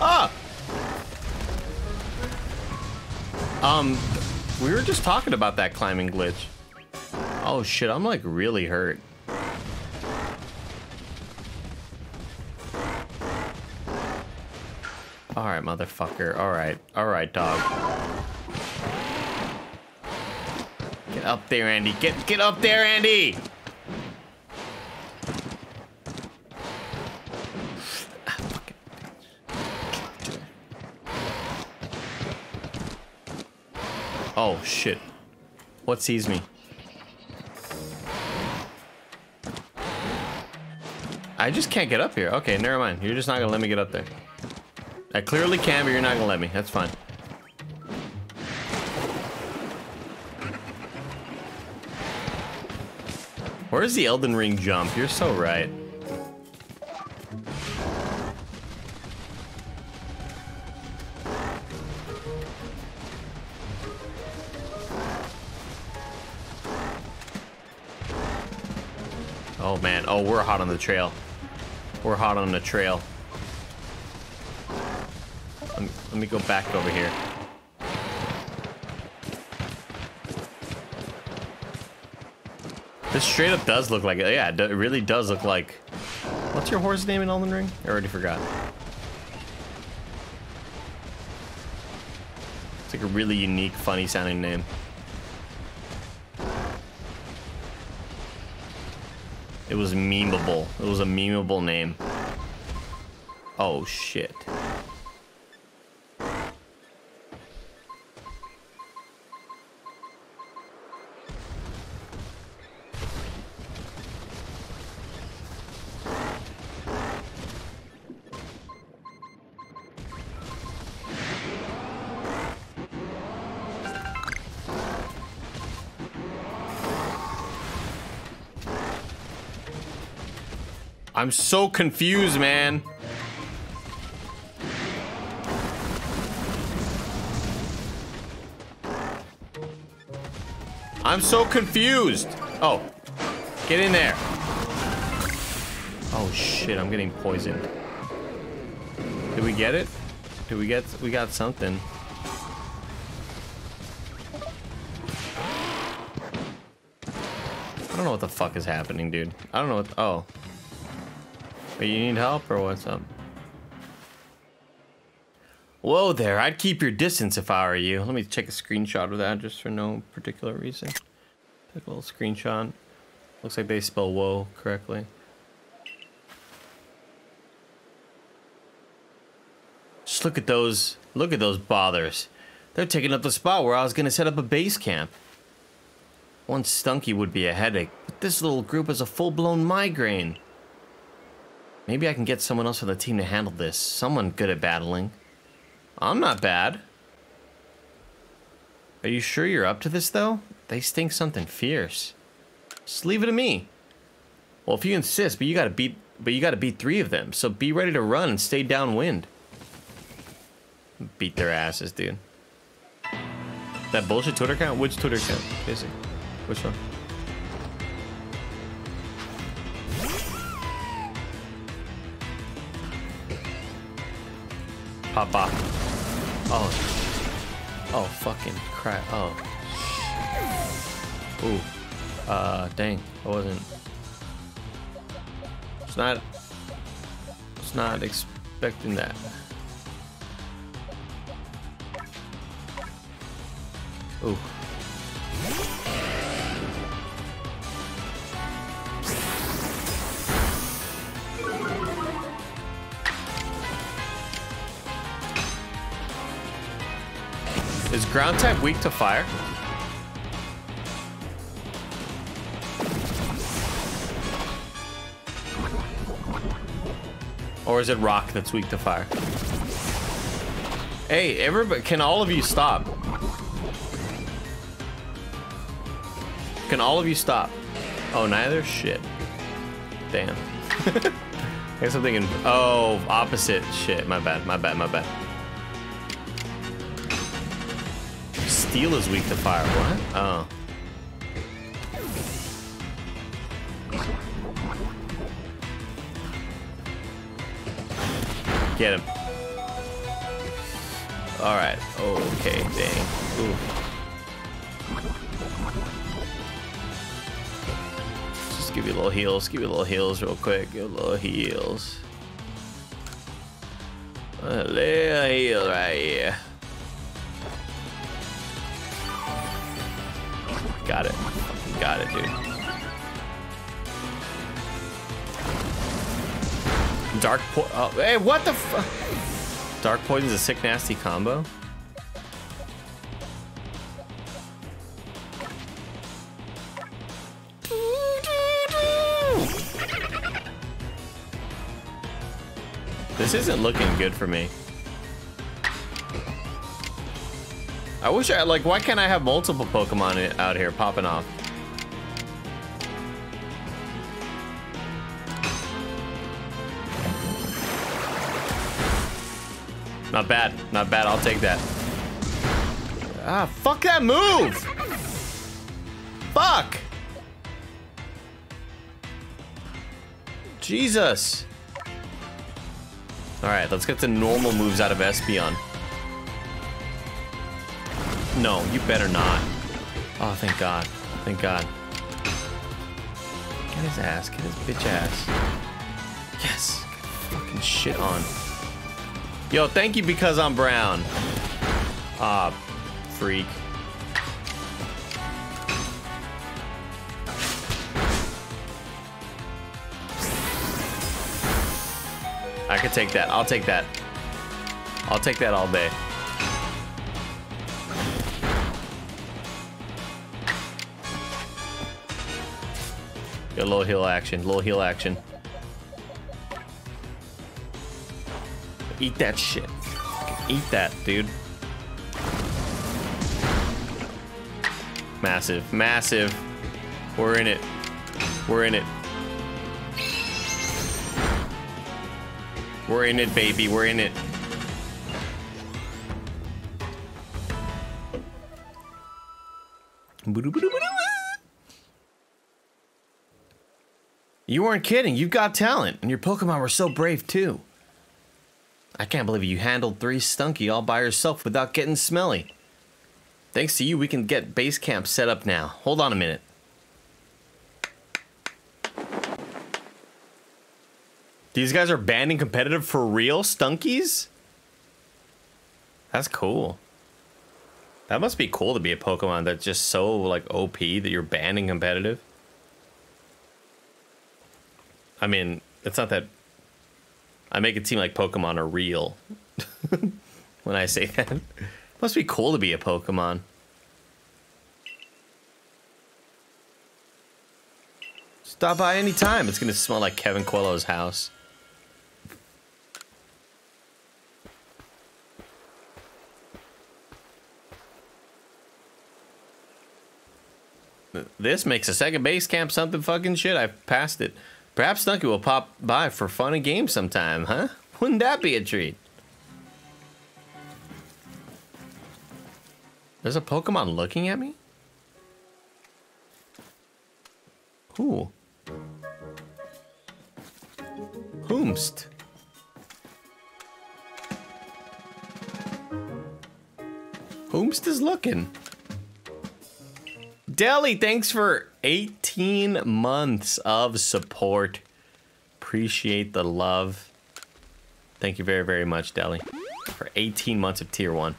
Ah! Um... We were just talking about that climbing glitch. Oh shit, I'm like really hurt. Alright, motherfucker. Alright. Alright, dog. Get up there, Andy. Get get up there, Andy! Oh shit. What sees me? I just can't get up here. Okay, never mind. You're just not gonna let me get up there. I clearly can, but you're not gonna let me. That's fine. Where is the Elden Ring jump? You're so right. Oh, we're hot on the trail. We're hot on the trail. Let me, let me go back over here. This straight up does look like it. Yeah, it really does look like... What's your horse name in Elden Ring? I already forgot. It's like a really unique, funny sounding name. It was memeable. It was a memeable name. Oh shit. I'm so confused, man. I'm so confused. Oh, get in there. Oh shit, I'm getting poisoned. Did we get it? Did we get, we got something. I don't know what the fuck is happening, dude. I don't know what, oh. Wait, you need help or what's up? Whoa there, I'd keep your distance if I were you. Let me take a screenshot of that just for no particular reason. Take a little screenshot. Looks like they spell whoa correctly. Just look at those, look at those bothers. They're taking up the spot where I was gonna set up a base camp. One stunky would be a headache, but this little group is a full-blown migraine. Maybe I can get someone else on the team to handle this. Someone good at battling. I'm not bad. Are you sure you're up to this, though? They stink something fierce. Just leave it to me. Well, if you insist, but you gotta beat, but you gotta beat three of them. So be ready to run and stay downwind. Beat their asses, dude. That bullshit Twitter account? Which Twitter account? Busy. Which one? Papa. Oh. Oh, fucking crap. Oh. Ooh. Uh, dang. I wasn't. It's not. It's not expecting that. Ooh. Is ground type weak to fire? Or is it rock that's weak to fire? Hey, everybody, can all of you stop? Can all of you stop? Oh, neither? Shit. Damn. I guess I'm thinking, oh, opposite. Shit, my bad, my bad, my bad. Steel is weak to fire. What? Oh. Get him. All right. Okay. Dang. Ooh. Just give you a little heals. Give you a little heals real quick. Give you a little heals. A little heal right here. Got it. Got it, dude. Dark po- oh, hey, what the fu- Dark Poison's a sick, nasty combo? This isn't looking good for me. I wish I, like, why can't I have multiple Pokemon out here popping off? Not bad, not bad, I'll take that. Ah, fuck that move! Fuck! Jesus! Alright, let's get the normal moves out of Espeon. No, you better not. Oh, thank God. Thank God. Get his ass. Get his bitch ass. Yes. Get fucking shit on. Yo, thank you because I'm brown. Ah, oh, freak. I could take that. I'll take that. I'll take that all day. A little heal action, little heal action. Eat that shit. Eat that, dude. Massive, massive. We're in it. We're in it. We're in it, baby. We're in it. You weren't kidding. You've got talent. And your Pokemon were so brave, too. I can't believe you handled three Stunky all by yourself without getting smelly. Thanks to you, we can get base camp set up now. Hold on a minute. These guys are banned and competitive for real? Stunkies? That's cool. That must be cool to be a Pokemon that's just so, like, O P that you're banned and competitive. I mean, it's not that... I make it seem like Pokemon are real when I say that. Must be cool to be a Pokemon. Stop by any time. It's gonna smell like Kevin Coelho's house. This makes a second base camp something fucking shit. I've passed it. Perhaps Stunky will pop by for fun and games sometime, huh? Wouldn't that be a treat? There's a Pokemon looking at me? Who? Whomst? Whomst is looking. Deli, thanks for eighteen months of support. Appreciate the love. Thank you very, very much, Deli, for eighteen months of tier one.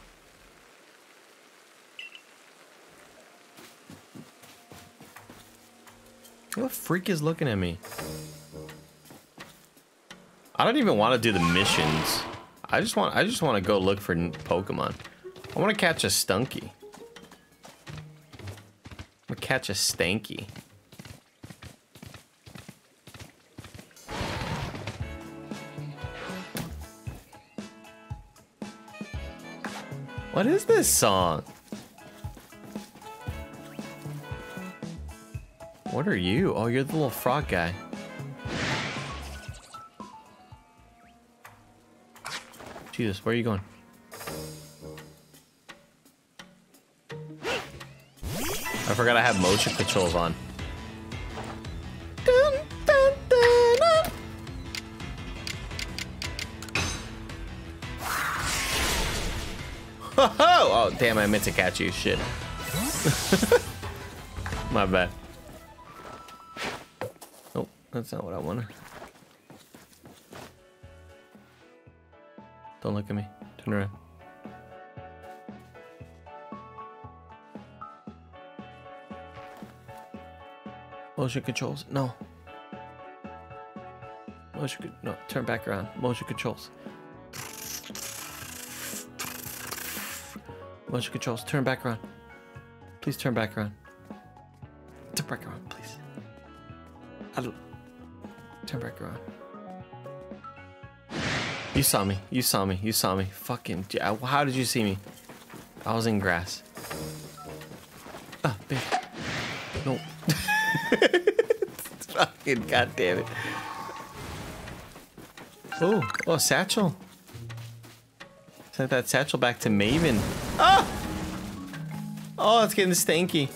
What freak is looking at me? I don't even want to do the missions. I just want I just want to go look for Pokemon. I want to catch a Stunky. I'm gonna catch a Stanky. What is this song? What are you? Oh, you're the little frog guy. Jesus, where are you going? I forgot I have motion controls on. Dun, dun, dun, dun. Ho, ho! Oh, damn, I meant to catch you. Shit. My bad. That's not what I wanted. Don't look at me. Turn around. Motion controls. No. Motion. No. Turn back around. Motion controls. Motion controls. Turn back around. Please turn back around. Turn back around, please. I don't. Turn back around. You saw me. You saw me. You saw me. Fucking. How did you see me? I was in grass. Ah, oh, babe. No. Fucking goddamn it. Oh, oh, satchel. Sent that satchel back to Maven. Ah! Oh, it's getting stanky.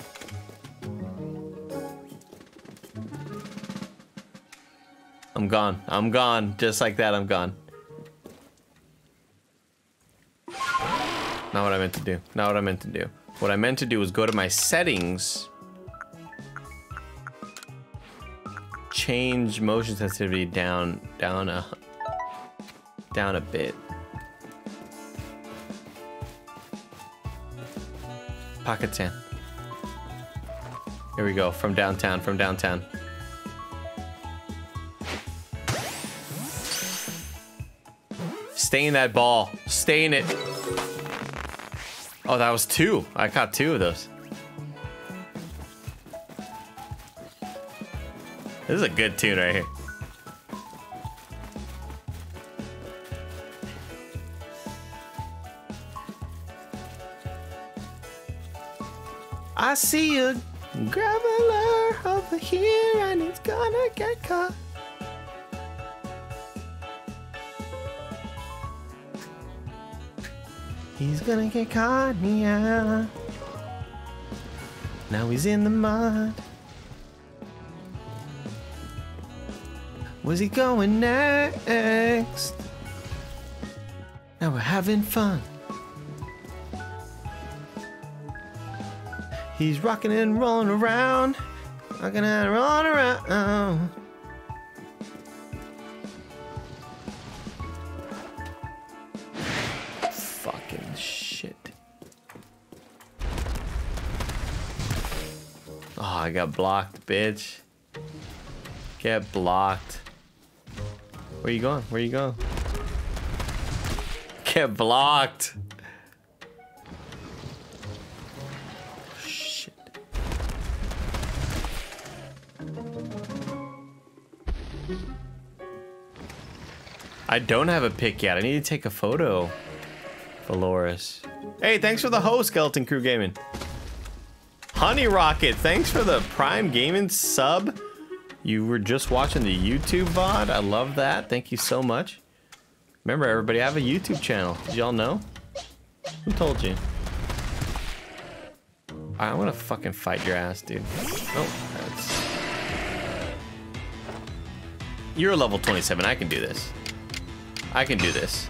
I'm gone. I'm gone. Just like that, I'm gone. Not what I meant to do. Not what I meant to do. What I meant to do was go to my settings. Change motion sensitivity down, down a, down a bit. Pocket ten. Here we go. From downtown, from downtown. Stay in that ball. Stay in it. Oh, that was two. I caught two of those. This is a good tune right here. I see a graveler over here and it's gonna get caught. He's gonna get caught, yeah. Now he's in the mud. Where's he going next? Now we're having fun. He's rocking and rolling around. Rocking and rolling around. Fucking shit. Oh, I got blocked, bitch. Get blocked. Where you going? Where you going? Get blocked. Shit. I don't have a pick yet. I need to take a photo. Valoris. Hey, thanks for the host, Skeleton Crew Gaming. Honey Rocket, thanks for the Prime Gaming sub. You were just watching the YouTube V O D. I love that. Thank you so much. Remember, everybody, I have a YouTube channel. Did y'all know? Who told you? I want to fucking fight your ass, dude. Oh, that's... You're level twenty-seven. I can do this. I can do this.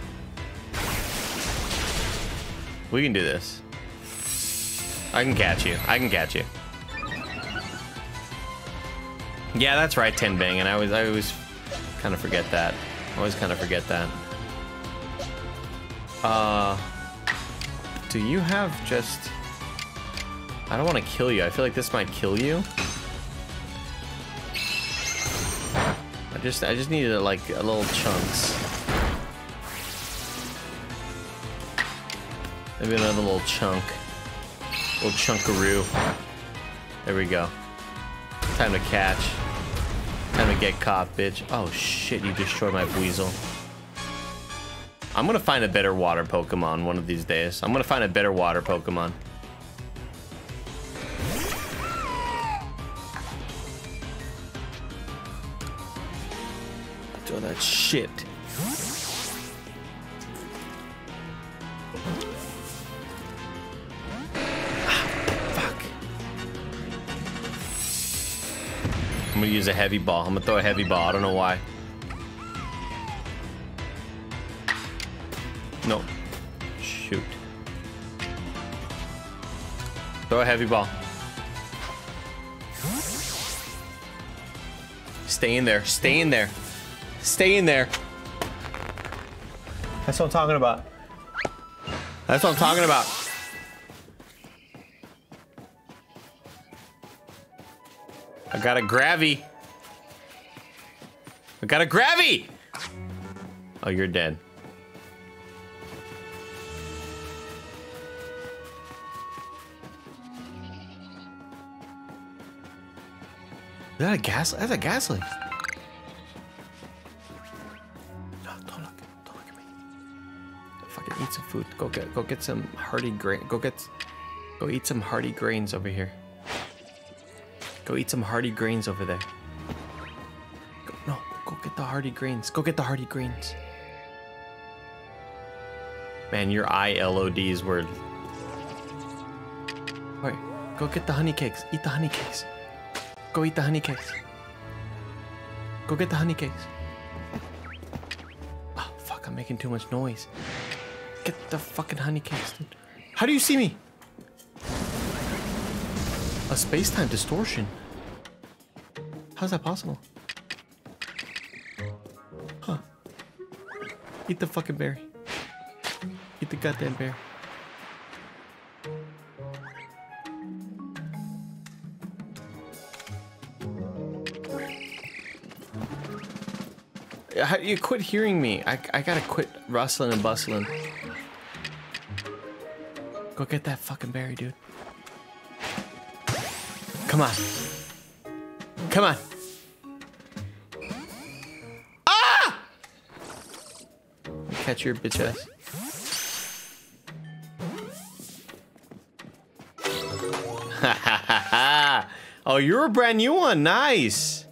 We can do this. I can catch you. I can catch you. Yeah, that's right, Ten Bang, and I always, I always kind of forget that. I always kind of forget that. Uh, do you have just? I don't want to kill you. I feel like this might kill you. I just, I just needed like a little chunks. Maybe another little chunk, little chunkaroo. There we go. Time to catch. Time to get caught, bitch. Oh shit, you destroyed my Buizel. I'm gonna find a better water Pokemon one of these days. I'm gonna find a better water Pokemon. Do all that shit. I'm gonna use a heavy ball. I'm gonna throw a heavy ball. I don't know why. No. Shoot. Throw a heavy ball. Stay in there. Stay in there. Stay in there. That's what I'm talking about. That's what I'm talking about. I got a Gravy. I got a Gravy! Oh, you're dead. Is that a gas? That's a Ghastly. No, don't look. Don't look at me. Fucking eat some food. Go get. Go get some hearty grain. Go get. Go eat some hearty grains over here. Go eat some hearty grains over there. Go, no, go get the hearty grains. Go get the hearty grains. Man, your I L O Ds were... Wait, go get the honey cakes. Eat the honey cakes. Go eat the honey cakes. Go get the honey cakes. Oh, fuck, I'm making too much noise. Get the fucking honey cakes, dude. How do you see me? A space-time distortion? How's that possible? Huh. Eat the fucking berry. Eat the goddamn berry. How do you quit hearing me? I, I gotta quit rustling and bustling. Go get that fucking berry, dude. Come on. Come on. Ah! Catch your bitch ass. Ha ha ha ha. Oh, you're a brand new one. Nice.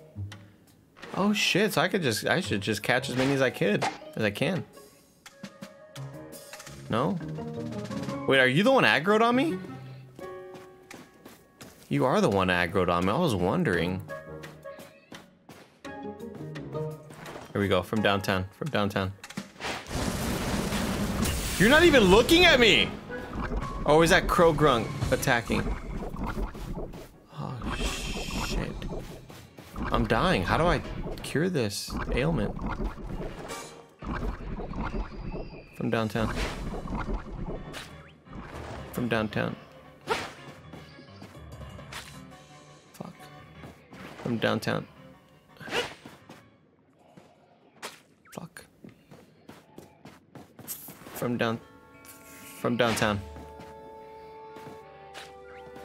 Oh shit, so I could just I should just catch as many as I could as I can. No? Wait, are you the one aggroed on me? You are the one aggroed on me. I was wondering. Here we go. From downtown. From downtown. You're not even looking at me! Oh, is that Croagunk attacking? Oh, shit. I'm dying. How do I cure this ailment? From downtown. From downtown. Fuck. From downtown. Fuck. From down... From downtown.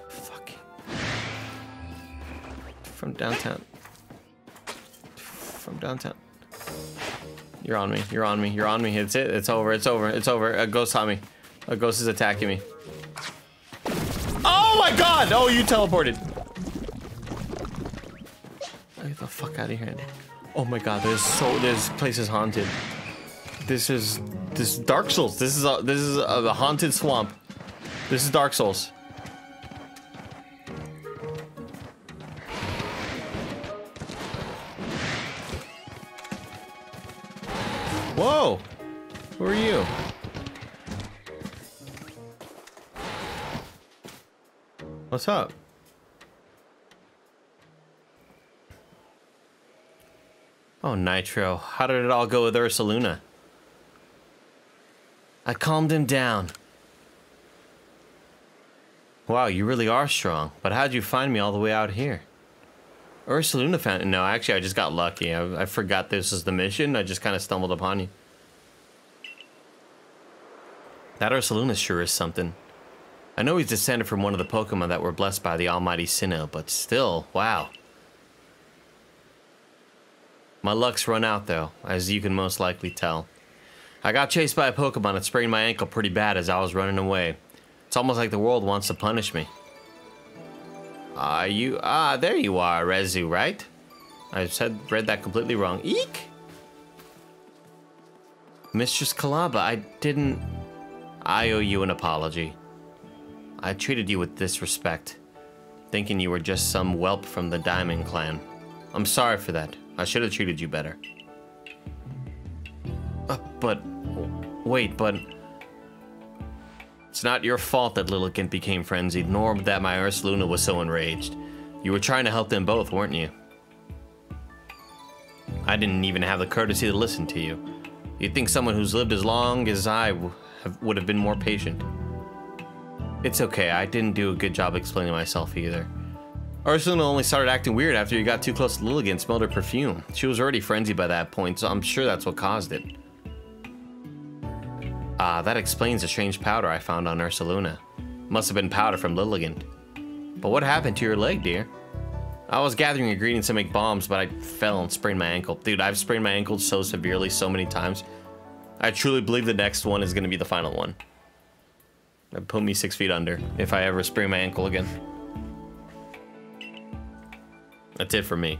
Fuck. From downtown. From downtown. You're on me. You're on me. You're on me. It's it. It's over. It's over. It's over. A ghost on me. A ghost is attacking me. Oh my god! Oh, you teleported. Get the fuck out of here. Oh my god, there's so this place is haunted. This is this Dark Souls. This is a this is a, a haunted swamp. This is Dark Souls. Whoa! Who are you? What's up? Oh, Nitro. How did it all go with Ursaluna? I calmed him down. Wow, you really are strong. But how'd you find me all the way out here? Ursaluna found it. No, actually, I just got lucky. I, I forgot this was the mission. I just kind of stumbled upon you. That Ursaluna sure is something. I know he's descended from one of the Pokemon that were blessed by the almighty Sinnoh, but still, wow. My luck's run out, though, as you can most likely tell. I got chased by a Pokemon that sprained my ankle pretty bad as I was running away. It's almost like the world wants to punish me. Ah, uh, you... Ah, there you are, Arezu, right? I said, read that completely wrong. Eek! Mistress Kalaba, I didn't... I owe you an apology. I treated you with disrespect, thinking you were just some whelp from the Diamond Clan. I'm sorry for that. I should have treated you better. Uh, but... Wait, but... It's not your fault that Lilligant became frenzied, nor that my Ursaluna was so enraged. You were trying to help them both, weren't you? I didn't even have the courtesy to listen to you. You'd think someone who's lived as long as I w have, would have been more patient. It's okay, I didn't do a good job explaining myself either. Ursaluna only started acting weird after you got too close to Lilligant and smelled her perfume. She was already frenzied by that point, so I'm sure that's what caused it. Ah, uh, that explains the strange powder I found on Ursaluna. Must have been powder from Lilligant. But what happened to your leg, dear? I was gathering ingredients to make bombs, but I fell and sprained my ankle. Dude, I've sprained my ankle so severely so many times. I truly believe the next one is going to be the final one. That put me six feet under if I ever sprain my ankle again. That's it for me.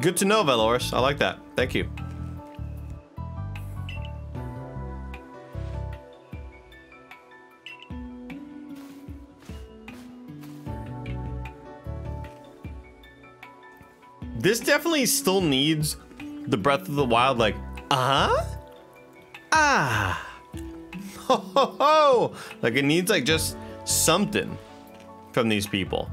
Good to know, Veloris. I like that. Thank you. This definitely still needs the Breath of the Wild, like, uh-huh? Ah. Ho, ho, ho. Like, it needs, like, just something from these people.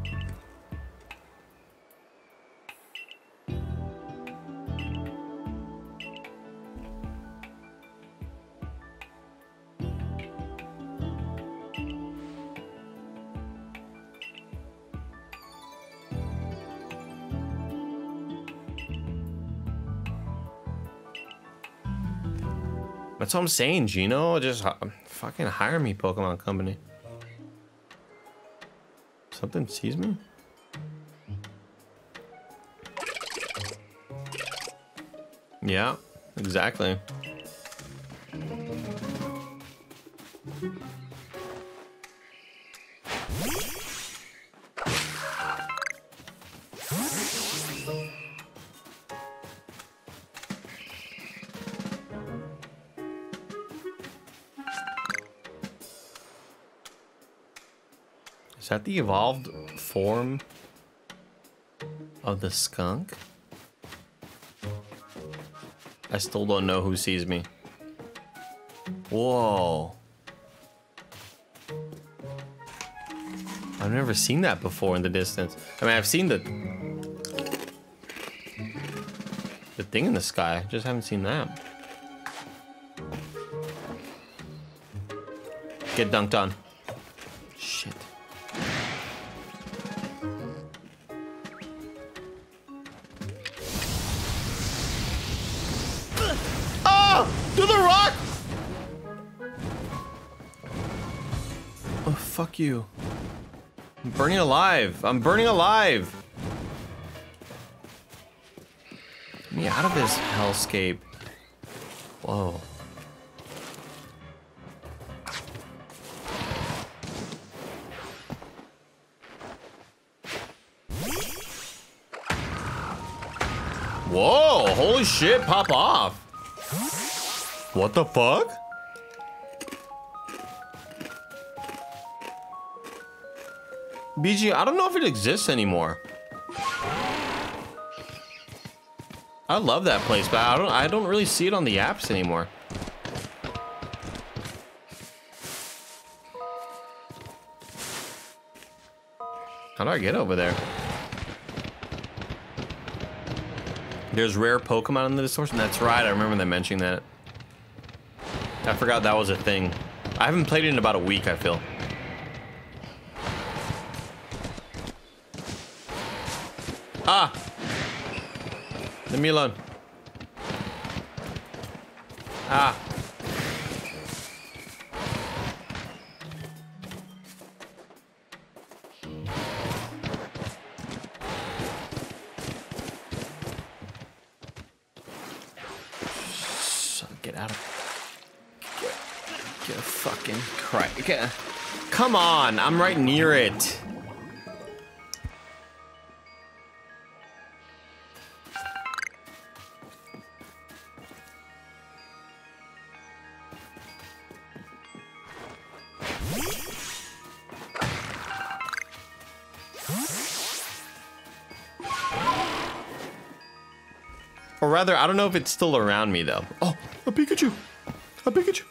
That's what I'm saying, Gino. Just fucking hire me, Pokemon Company. Something sees me? Yeah, exactly. Is that the evolved form of the skunk? I still don't know who sees me. Whoa. I've never seen that before in the distance. I mean, I've seen the the thing in the sky. I just haven't seen that. Get dunked on. Shit. Ah! To the rock! Oh, fuck you. I'm burning alive. I'm burning alive. Get me out of this hellscape. Whoa. Whoa, holy shit, pop off. What the fuck? B G, I don't know if it exists anymore. I love that place, but I don't I don't really see it on the apps anymore. How do I get over there? There's rare Pokemon in the distortion. That's right, I remember them mentioning that. I forgot that was a thing. I haven't played it in about a week, I feel. Ah! Leave me alone. Ah. So get out of... Get, get fucking Christ. Get, come on, I'm right near it. Or rather, I don't know if it's still around me though. Oh, a Pikachu! A Pikachu!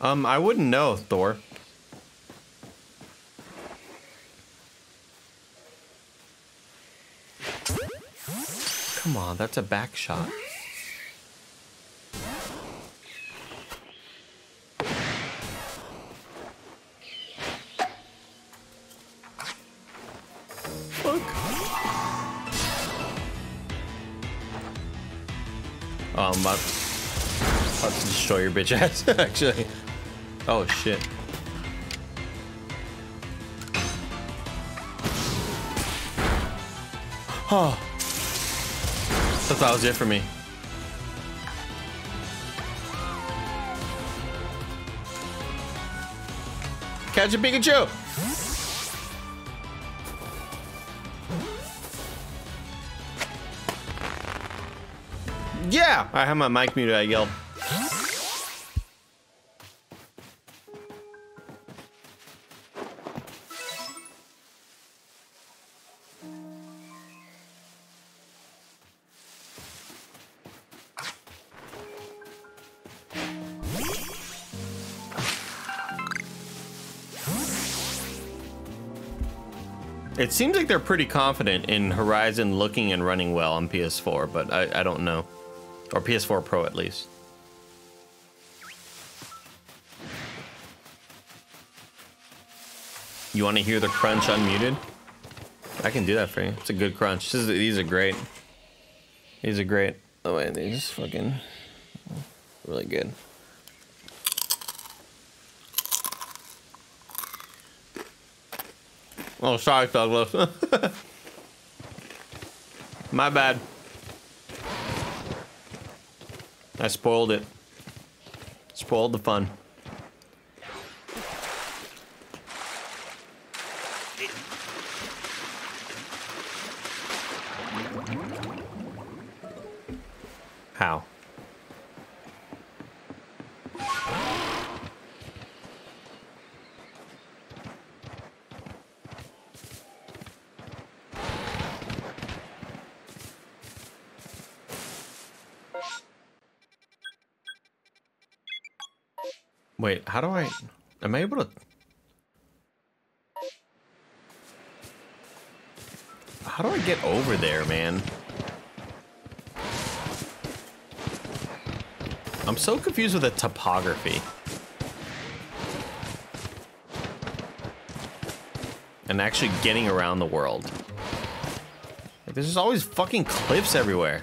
Um, I wouldn't know, Thor. Come on, that's a back shot. I'm about to destroy your bitch ass, actually. Oh, shit. Oh. Thought that was it for me. Catch a Pikachu! Yeah! I have my mic muted, I yelled. It seems like they're pretty confident in Horizon looking and running well on P S four, but I, I don't know. Or P S four Pro, at least. You want to hear the crunch unmuted? I can do that for you. It's a good crunch. This is, these are great. These are great. Oh, wait, these fucking... really good. Oh, sorry, Douglas. My bad. I spoiled it. Spoiled the fun. Wait, how do I... Am I able to... How do I get over there, man? I'm so confused with the topography. And actually getting around the world. Like, there's just always fucking cliffs everywhere.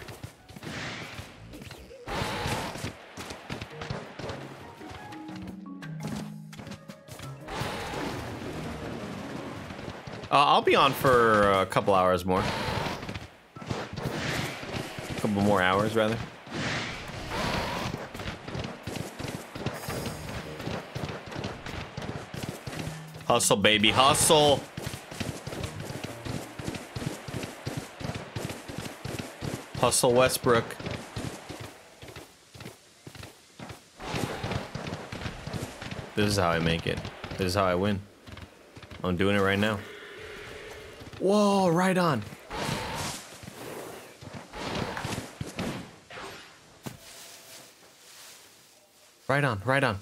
Uh, I'll be on for a couple hours more. A couple more hours, rather. Hustle, baby, hustle! Hustle, Westbrook. This is how I make it. This is how I win. I'm doing it right now. Whoa, right on. Right on, right on.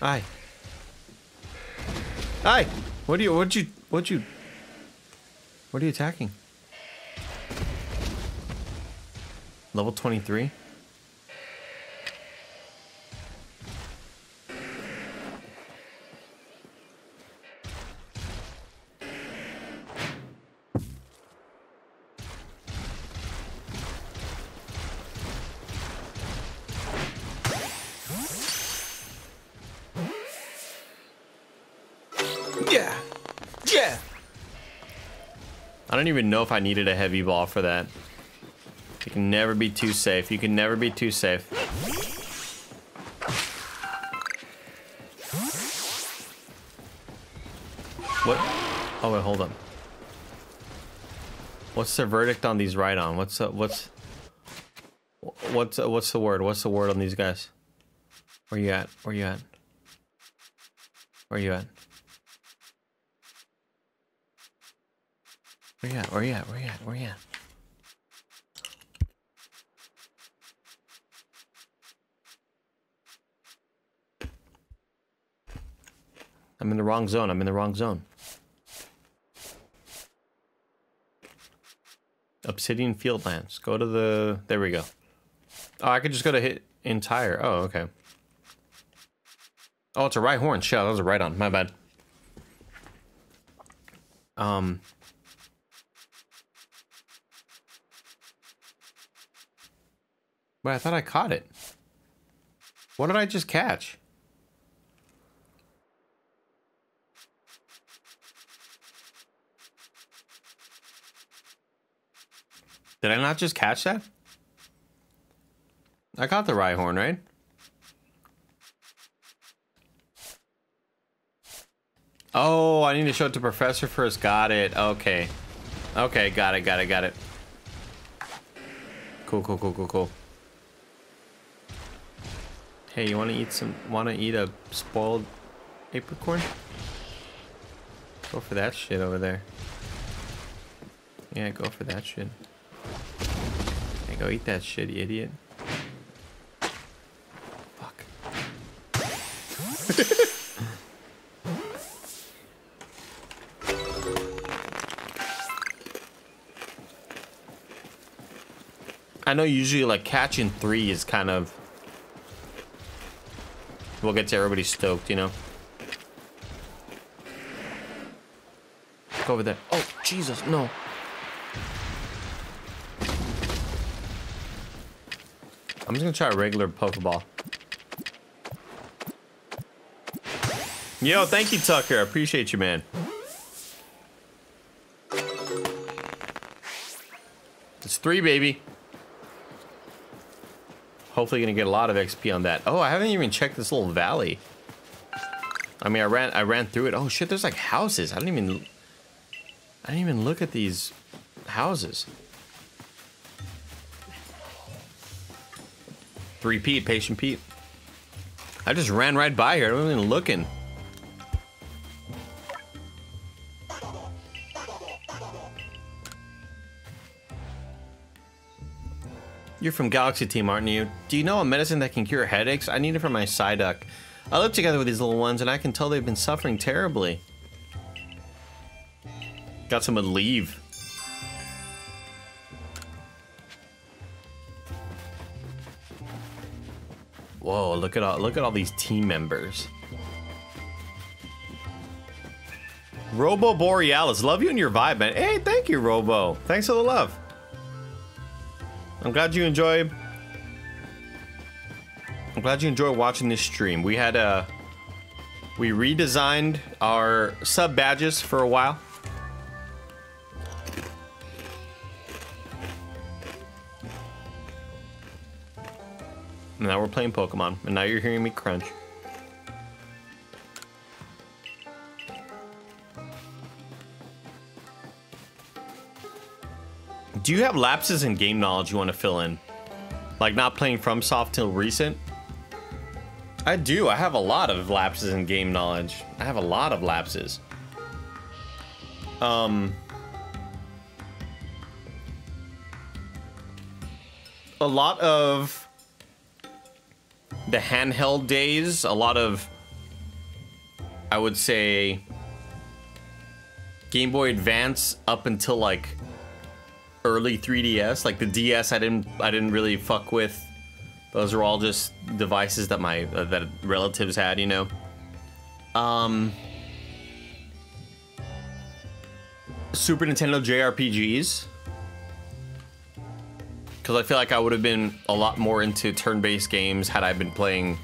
Hi. Hi. What are you? What you? What you? What are you attacking? Level twenty-three. I don't even know if I needed a heavy ball for that. You can never be too safe. You can never be too safe. What? Oh wait, hold up. What's the verdict on these Rhydon? What's uh, what's what's uh, what's the word? What's the word on these guys? Where you at? Where you at? Where you at? Where you at? Where you at? Where you at? Where you at? I'm in the wrong zone. I'm in the wrong zone. Obsidian Fieldlands. Go to the... There we go. Oh, I could just go to hit entire. Oh, okay. Oh, it's a right horn. Shit, that was a right on. My bad. Um... Wait, I thought I caught it. What did I just catch? Did I not just catch that? I caught the Rhyhorn, right? Oh, I need to show it to Professor first. Got it. Okay. Okay, got it, got it, got it. Cool, cool, cool, cool, cool. Hey, you want to eat some? Want to eat a spoiled apricorn? Go for that shit over there. Yeah, go for that shit. Hey, go eat that shit, you idiot. Fuck. I know usually like catching three is kind of. We'll get to everybody stoked, you know. Go over there. Oh, Jesus, no. I'm just gonna try a regular Pokeball. Yo, thank you, Tucker. I appreciate you, man. It's three, baby. Hopefully gonna get a lot of X P on that. Oh, I haven't even checked this little valley. I mean, I ran, I ran through it. Oh shit, there's like houses. I didn't even, I didn't even look at these houses. Three Pete, Patient Pete. I just ran right by here. I wasn't even looking. You're from Galaxy Team, aren't you? Do you know a medicine that can cure headaches? I need it for my Psyduck. I live together with these little ones, and I can tell they've been suffering terribly. Got some Aleve. Whoa! Look at all look at all these team members. Robo Borealis, love you and your vibe, man. Hey, thank you, Robo. Thanks for the love. I'm glad you enjoy. I'm glad you enjoy watching this stream. We had a we redesigned our sub badges for a while. And now we're playing Pokemon, and now you're hearing me crunch. Do you have lapses in game knowledge you want to fill in? Like not playing FromSoft till recent? I do. I have a lot of lapses in game knowledge. I have a lot of lapses. Um... A lot of... the handheld days, a lot of, I would say, Game Boy Advance up until like early three D S, like the D S. I didn't, I didn't really fuck with. Those were all just devices that my uh, that relatives had, you know. Um, Super Nintendo J R P Gs. Because I feel like I would have been a lot more into turn-based games had I been playing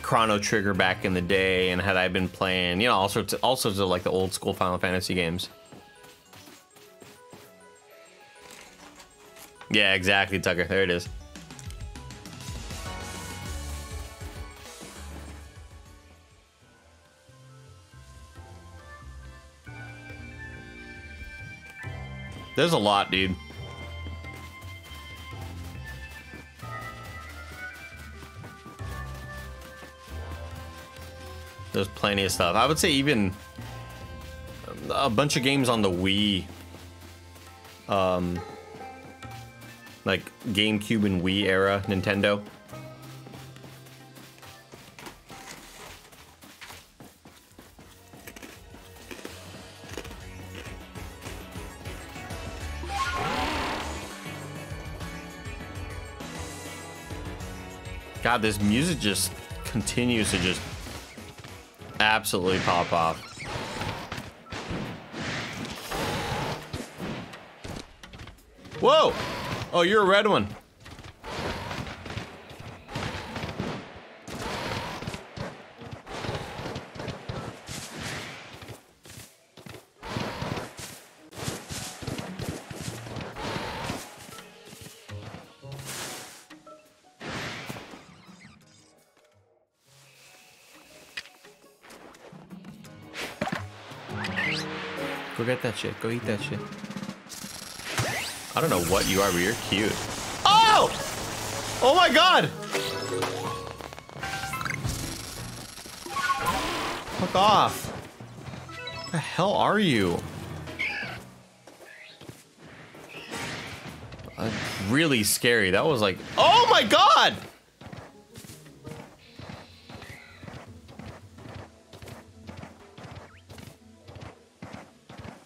Chrono Trigger back in the day, and had I been playing, you know, all sorts of, all sorts of like the old school Final Fantasy games. Yeah, exactly, Tucker. There it is. There's a lot, dude. There's plenty of stuff. I would say even a bunch of games on the Wii, um, like GameCube and Wii era Nintendo. God, this music just continues to just absolutely pop off. Whoa! Oh, you're a red one. Go get that shit. Go eat that shit. I don't know what you are, but you're cute. Oh! Oh my god! Fuck off. What the hell are you? That's really scary. That was like... oh my god!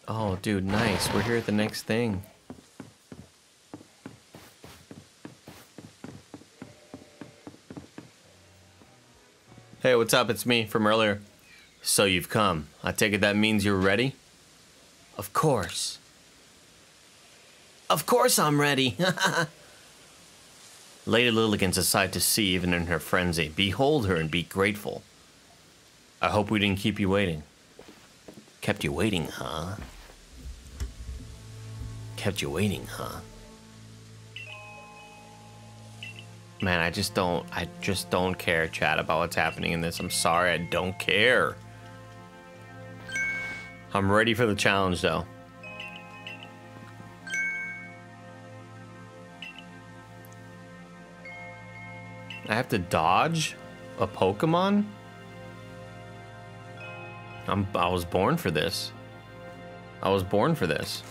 Oh, dude, nice. We're here at the next thing. Hey, what's up? It's me from earlier. So you've come. I take it that means you're ready? Of course. Of course I'm ready. Lady Lilligant's a sight to see even in her frenzy. Behold her and be grateful. I hope we didn't keep you waiting. Kept you waiting, huh? Kept you waiting, huh? Man, I just don't, I just don't care, chat, about what's happening in this. I'm sorry, I don't care. I'm ready for the challenge, though. I have to dodge a Pokemon? I'm, I was born for this. I was born for this.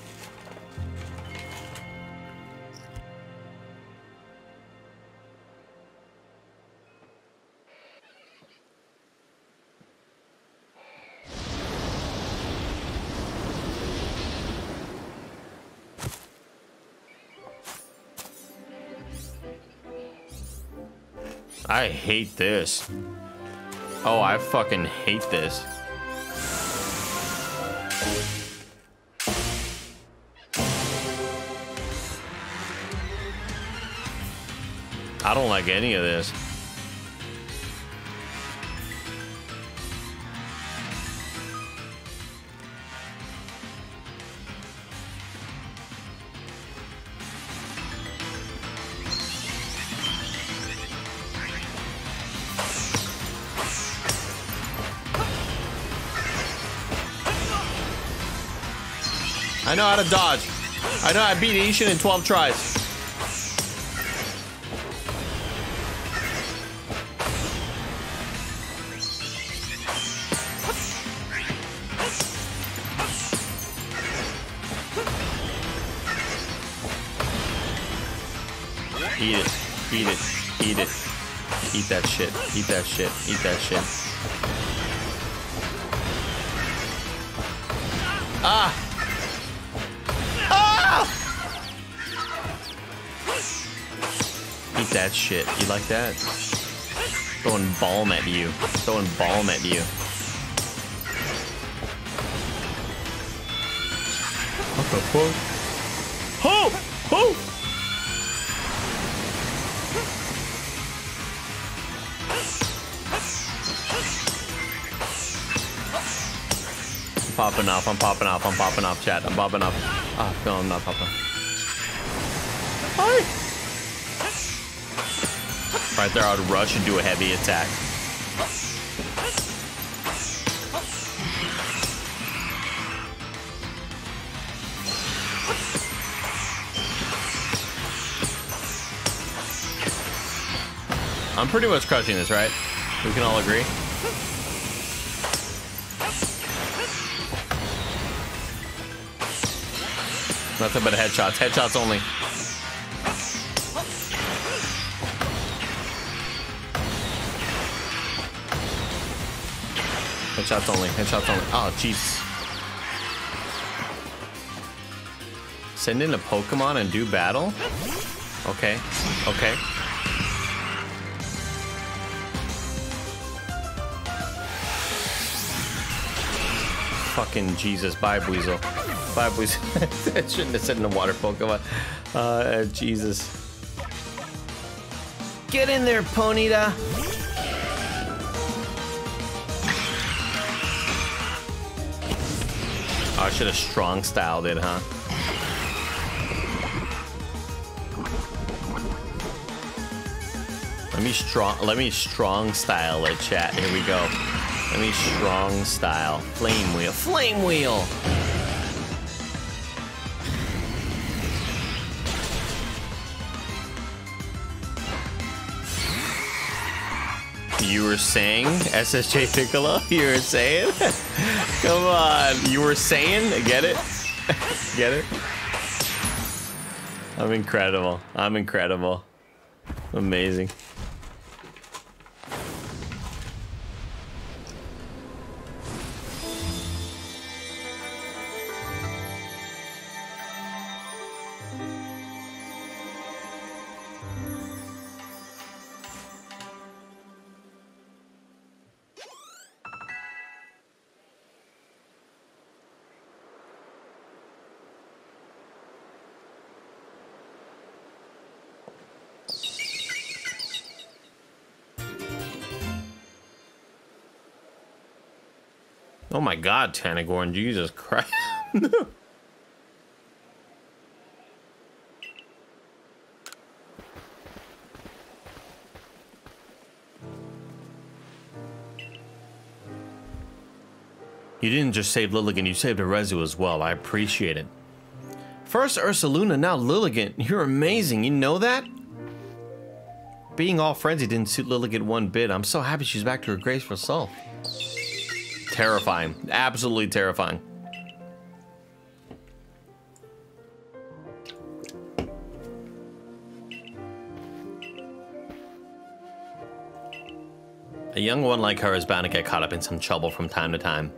I hate this. Oh, I fucking hate this. I don't like any of this. I know how to dodge. I know I beat Ishan in twelve tries. Eat it, eat it, eat it. Eat that shit, eat that shit, eat that shit. Ah! That shit. You like that? Throwing balm at you. Throwing balm at you. What the fuck? Ho! Ho! I'm popping off. I'm popping off. I'm popping off, chat. I'm popping off. Ah, oh, no, I'm not popping off. Hi! Right there, I would rush and do a heavy attack. I'm pretty much crushing this, right? We can all agree. Nothing but headshots. Headshots only. Headshots only, headshots only. Oh, jeez. Send in a Pokemon and do battle? Okay, okay. Fucking Jesus, bye, Buizel. Bye, Buizel. I shouldn't have sent in a water Pokemon. Uh, Jesus. Get in there, Ponyta. I should have strong styled it, huh? Let me strong, let me strong style it, chat. Here we go. Let me strong style. Flame wheel, flame wheel. You were saying, S S J Piccolo, you were saying? Come on, you were saying? Get it? Get it? I'm incredible. I'm incredible. Amazing. Oh my God, Tanagorn, Jesus Christ. You didn't just save Lilligant, you saved Arezu as well. I appreciate it. First Ursaluna, now Lilligant. You're amazing, you know that? Being all frenzy didn't suit Lilligant one bit. I'm so happy she's back to her graceful self. Terrifying. Absolutely terrifying. A young one like her is bound to get caught up in some trouble from time to time.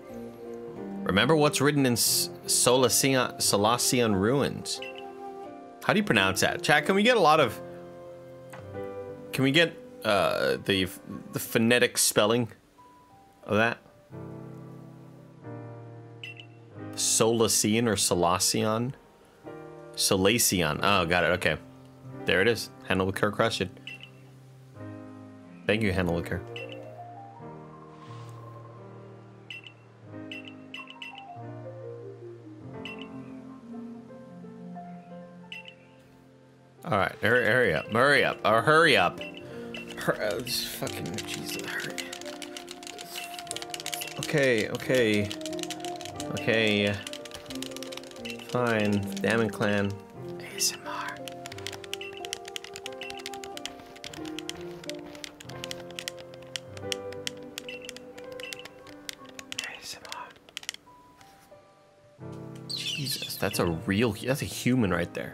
Remember what's written in Solaceon, Solaceon ruins. How do you pronounce that? Chat, can we get a lot of... Can we get uh, the, the phonetic spelling of that? Solaceon or Solaceon? Solaceon. Oh, got it. Okay. There it is. Handle liquor, crush it. Thank you, Handle liquor. All right, hurry, hurry up, hurry up, or hurry up. Hurry, oh, this fucking, Jesus, hurry. Okay, okay, okay, fine, Diamond Clan, A S M R. A S M R. Jesus, that's a real, that's a human right there.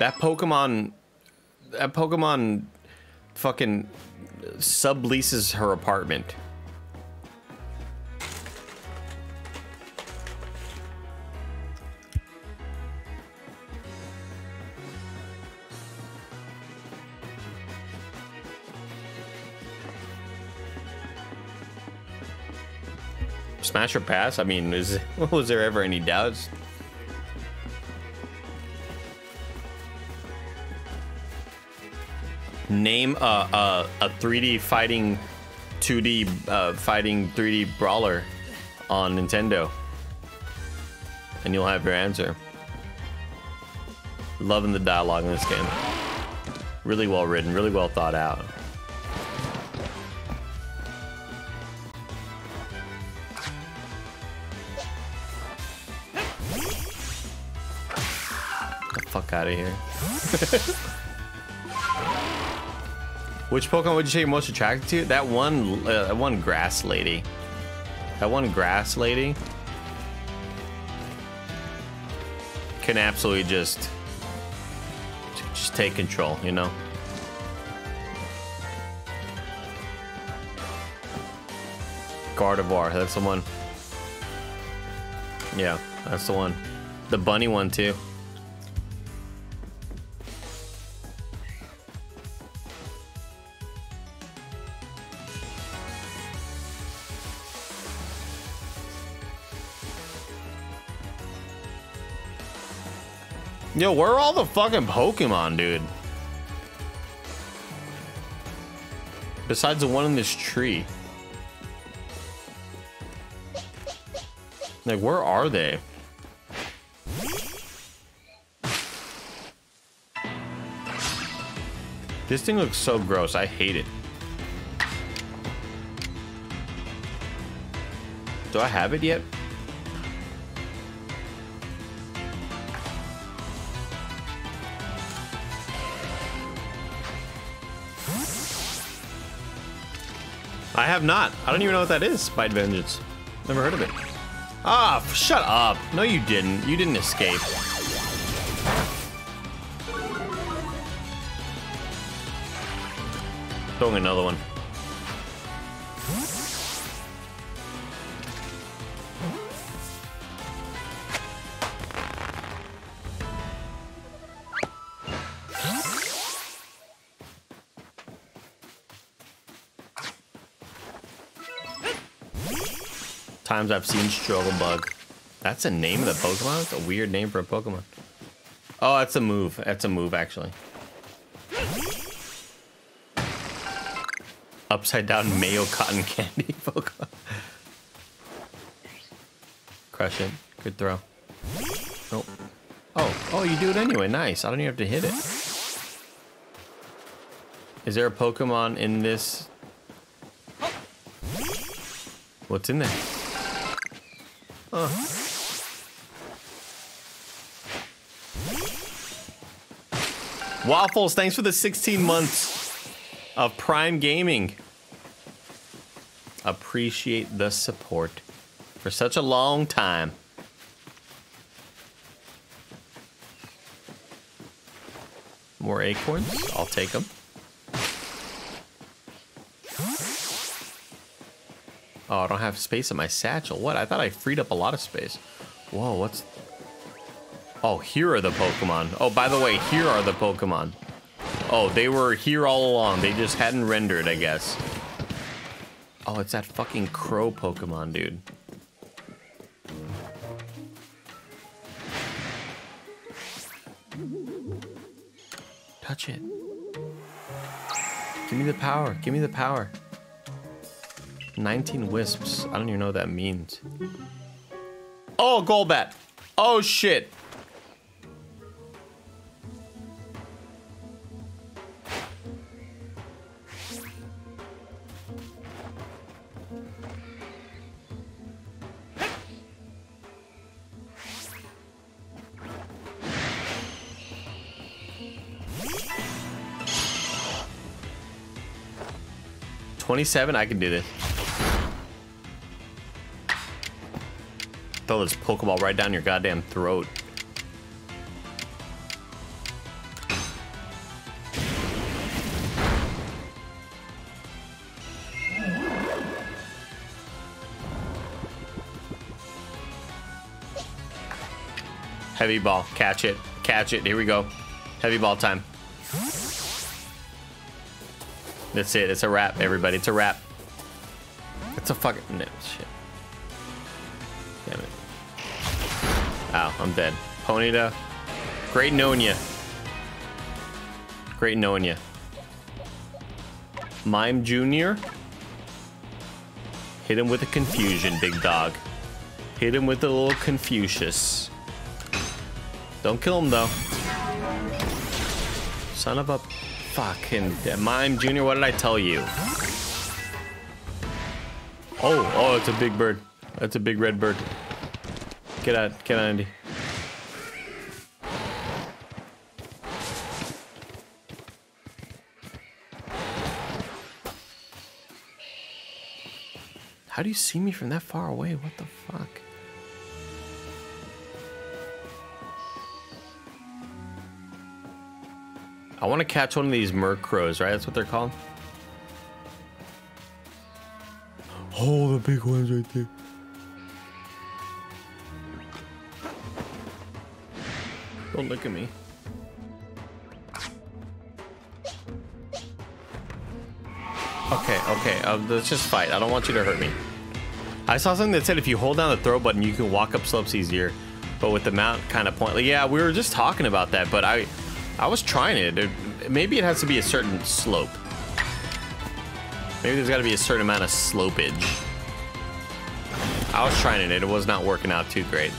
That Pokemon, that Pokemon fucking subleases her apartment. Smash or pass? I mean, is, was there ever any doubts? Name a, a, a three D fighting, two D uh, fighting three D brawler on Nintendo, and you'll have your answer. Loving the dialogue in this game. Really well written, really well thought out. Get the fuck out of here. Which Pokemon would you say you're most attracted to? That one, uh, that one grass lady. That one grass lady can absolutely just, just take control, you know? Gardevoir, that's the one. Yeah, that's the one. The bunny one too. Yo, where are all the fucking Pokemon, dude? Besides the one in this tree. Like, where are they? This thing looks so gross. I hate it. Do I have it yet? I have not. I don't even know what that is, Spite Vengeance. Never heard of it. Ah, oh, shut up. No, you didn't. You didn't escape. Throwing another one. Times I've seen Struggle Bug. That's a name of the Pokemon? That's a weird name for a Pokemon. Oh, that's a move. That's a move, actually. Upside down mayo cotton candy Pokemon. Crush it. Good throw. Nope. Oh, oh, you do it anyway. Nice. I don't even have to hit it. Is there a Pokemon in this? What's in there? Uh. Waffles, thanks for the sixteen months of Prime Gaming. Appreciate the support for such a long time. More acorns, I'll take them. Oh, I don't have space in my satchel. What? I thought I freed up a lot of space. Whoa, what's... Oh, here are the Pokemon. Oh, by the way, here are the Pokemon. Oh, they were here all along. They just hadn't rendered, I guess. Oh, it's that fucking crow Pokemon, dude. Touch it. Give me the power. Give me the power. nineteen wisps. I don't even know what that means. Oh, Golbat. Oh, shit. twenty-seven, I can do this. Throw this Pokeball right down your goddamn throat. Heavy ball, catch it, catch it, here we go. Heavy ball time. That's it. It's a wrap, everybody. It's a wrap. It's a fucking... No, shit. Damn it. Ow, I'm dead. Ponyta. Great knowing you. Great knowing you. Mime Junior Hit him with a confusion, big dog. Hit him with a little Confucius. Don't kill him, though. Son of a... Fucking Mime Junior, what did I tell you? Oh, oh, it's a big bird. That's a big red bird. Get out, get out, Andy. How do you see me from that far away? What the fuck? I want to catch one of these Murkrows, right? That's what they're called. Oh, the big ones right there. Don't look at me. Okay, okay, uh, let's just fight. I don't want you to hurt me. I saw something that said if you hold down the throw button, you can walk up slopes easier, but with the mount kind of pointless. Yeah, we were just talking about that, but I... I was trying it. it. Maybe it has to be a certain slope. Maybe there's got to be a certain amount of slopage. I was trying it. It was not working out too great.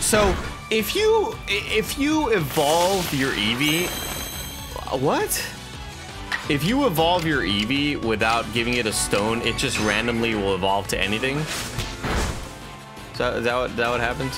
So, if you if you evolve your Eevee, what? If you evolve your Eevee without giving it a stone, it just randomly will evolve to anything. Is that, is that, what, is that what happens?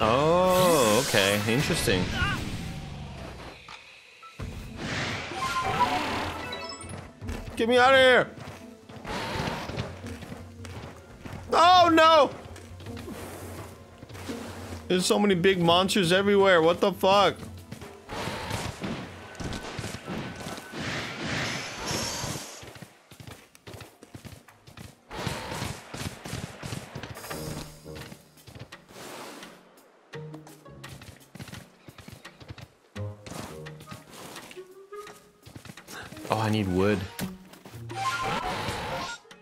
Oh, okay. Interesting. Get me out of here! Oh no! There's so many big monsters everywhere. What the fuck? Oh, I need wood.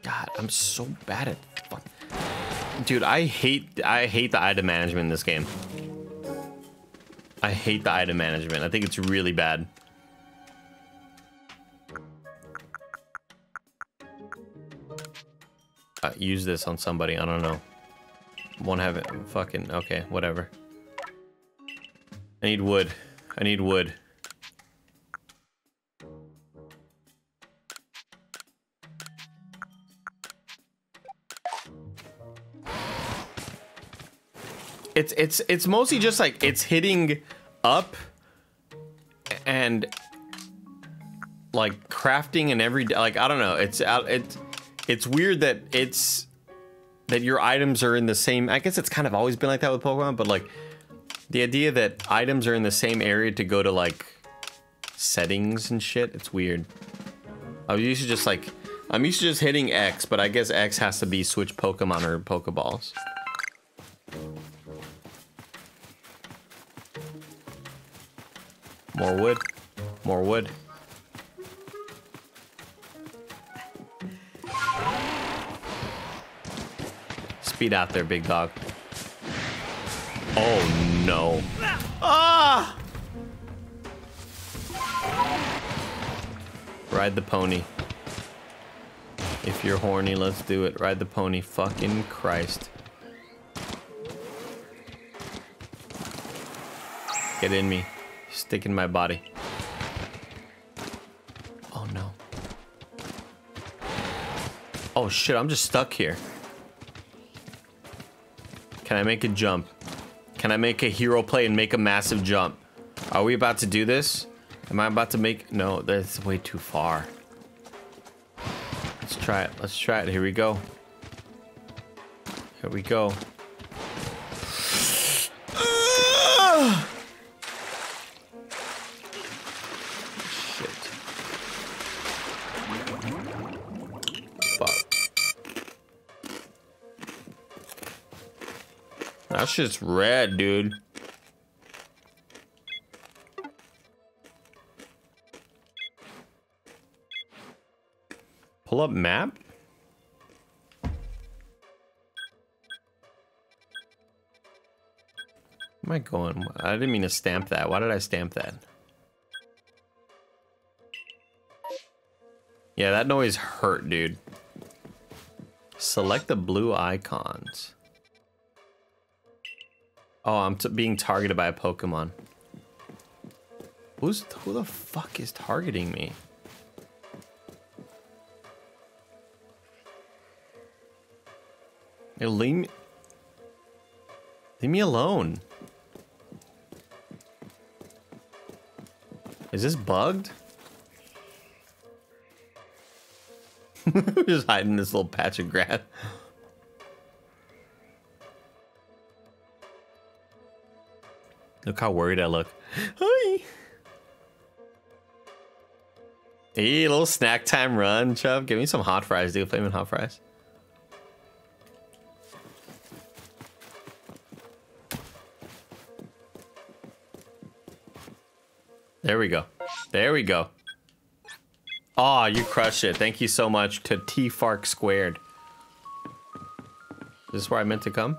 God, I'm so bad at... Dude, I hate I hate the item management in this game. I hate the item management. I think it's really bad. uh, use this on somebody. I don't know. Won't have it. Fucking okay, whatever. I need wood. I need wood. It's it's it's mostly just like it's hitting up and like crafting and every like I don't know. It's out. It's it's weird that it's that your items are in the same. I guess it's kind of always been like that with Pokemon, but like. The idea that items are in the same area to go to, like, settings and shit, it's weird. I'm used to just, like, I'm used to just hitting X, but I guess X has to be switch Pokemon or Pokeballs. More wood. More wood. Speed out there, big dog. Oh, no. Ah! Ride the pony. If you're horny, let's do it. Ride the pony. Fucking Christ. Get in me. Stick in my body. Oh, no. Oh, shit. I'm just stuck here. Can I make a jump? Can I make a hero play and make a massive jump? Are we about to do this? Am I about to make... No, that's way too far. Let's try it. Let's try it. Here we go. Here we go. Shit. Fuck. That's just rad, dude. Pull up map? Where am I going? I didn't mean to stamp that. Why did I stamp that? Yeah, that noise hurt, dude. Select the blue icons. Oh, I'm t being targeted by a Pokemon. Who's who the fuck is targeting me? Yo, leave me, leave me alone. Is this bugged? I'm just hiding in this little patch of grass. Look how worried I look. Hi. Hey, a little snack time run, Chubb. Give me some hot fries, dude. Flaming hot fries. There we go. There we go. Aw, oh, you crushed it. Thank you so much to T-Fark Squared. Is this where I meant to come?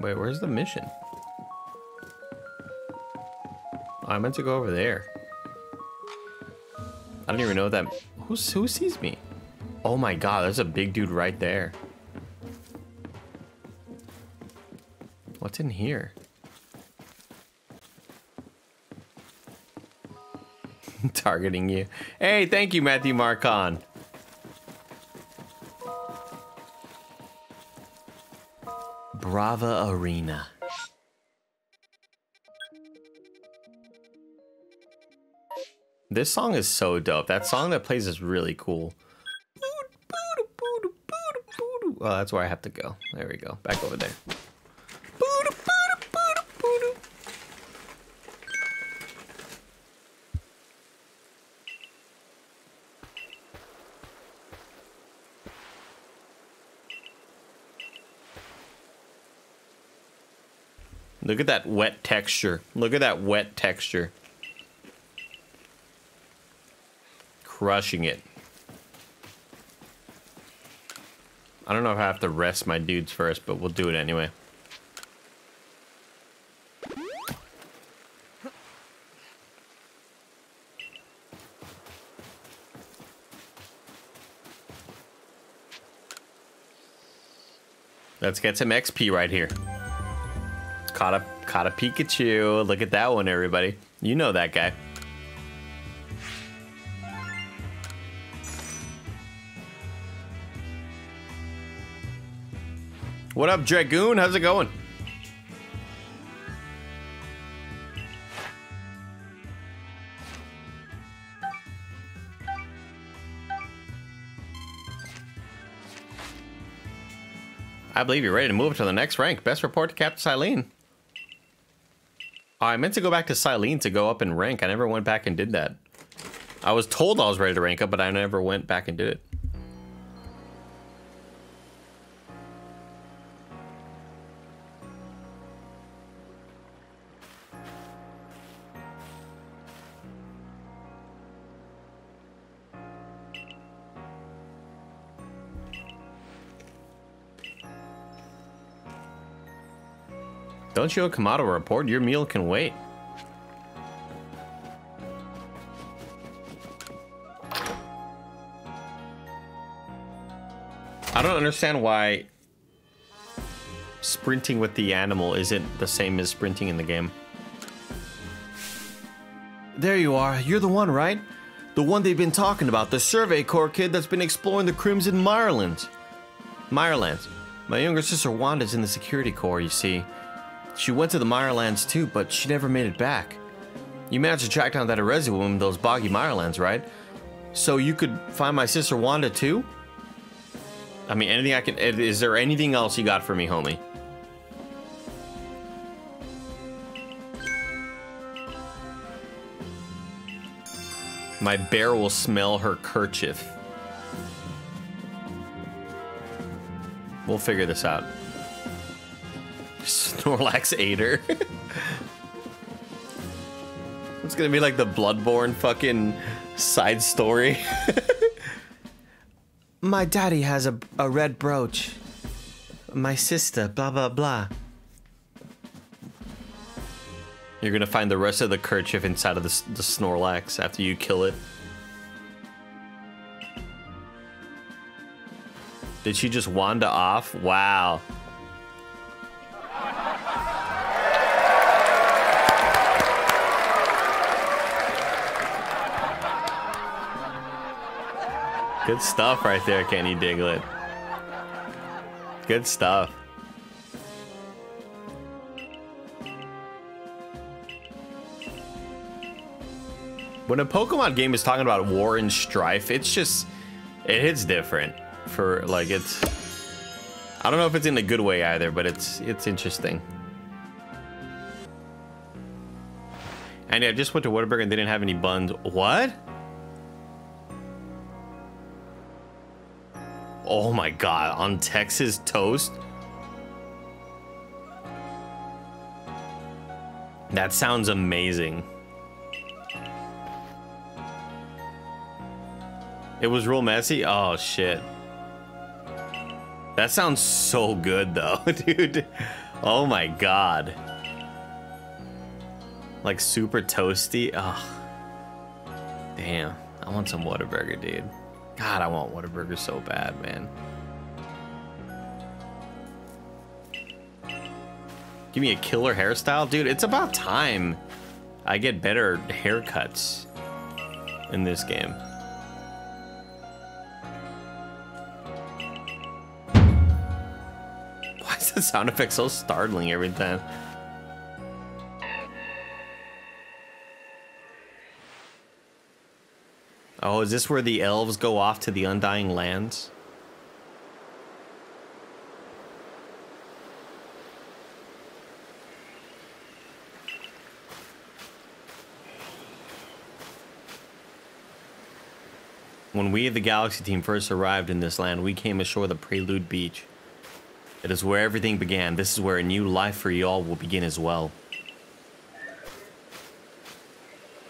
Wait, where's the mission? I meant to go over there. I don't even know that. Who's, who sees me? Oh my god, there's a big dude right there. What's in here? Targeting you. Hey, thank you, Matthew Marcon. Brava Arena. This song is so dope. That song that plays is really cool. Oh, that's where I have to go. There we go. Back over there. Look at that wet texture. Look at that wet texture. Crushing it. I don't know if I have to rest my dudes first, but we'll do it anyway. Let's get some X P right here. Caught a, caught a Pikachu. Look at that one, everybody. You know that guy. What up, Dragoon? How's it going? I believe you're ready to move to the next rank. Best report to Captain Cyllene. Oh, I meant to go back to Cyllene to go up in rank. I never went back and did that. I was told I was ready to rank up, but I never went back and did it. Don't you owe Kamado a report? Your meal can wait. I don't understand why sprinting with the animal isn't the same as sprinting in the game. There you are. You're the one, right? The one they've been talking about. The Survey Corps kid that's been exploring the Crimson Mirelands. Mirelands. My younger sister Wanda's in the Security Corps, you see. She went to the Mirelands too, but she never made it back. You managed to track down that Arezu woman in those boggy Mirelands, right? So you could find my sister Wanda too? I mean, anything I can... Is there anything else you got for me, homie? My bear will smell her kerchief. We'll figure this out. Snorlax ate her. It's gonna be like the Bloodborne fucking side story. My daddy has a, a red brooch. My sister, blah, blah, blah. You're gonna find the rest of the kerchief inside of the, the Snorlax after you kill it. Did she just wander off? Wow. Good stuff right there, Kenny Diglett. Good stuff. When a Pokemon game is talking about war and strife, it's just, it hits different. For like, it's, I don't know if it's in a good way either, but it's, it's interesting. And I just went to Whataburger and they didn't have any buns. What? Oh my God, on Texas toast? That sounds amazing. It was real messy? Oh shit. That sounds so good though, dude. Oh my God. Like super toasty? Oh. Damn, I want some Whataburger, dude. God, I want Whataburger so bad, man. Give me a killer hairstyle. Dude, it's about time I get better haircuts in this game. Why is the sound effect so startling every time? Oh, is this where the elves go off to the Undying Lands? When we of the Galaxy Team first arrived in this land, we came ashore the Prelude Beach. It is where everything began. This is where a new life for y'all will begin as well.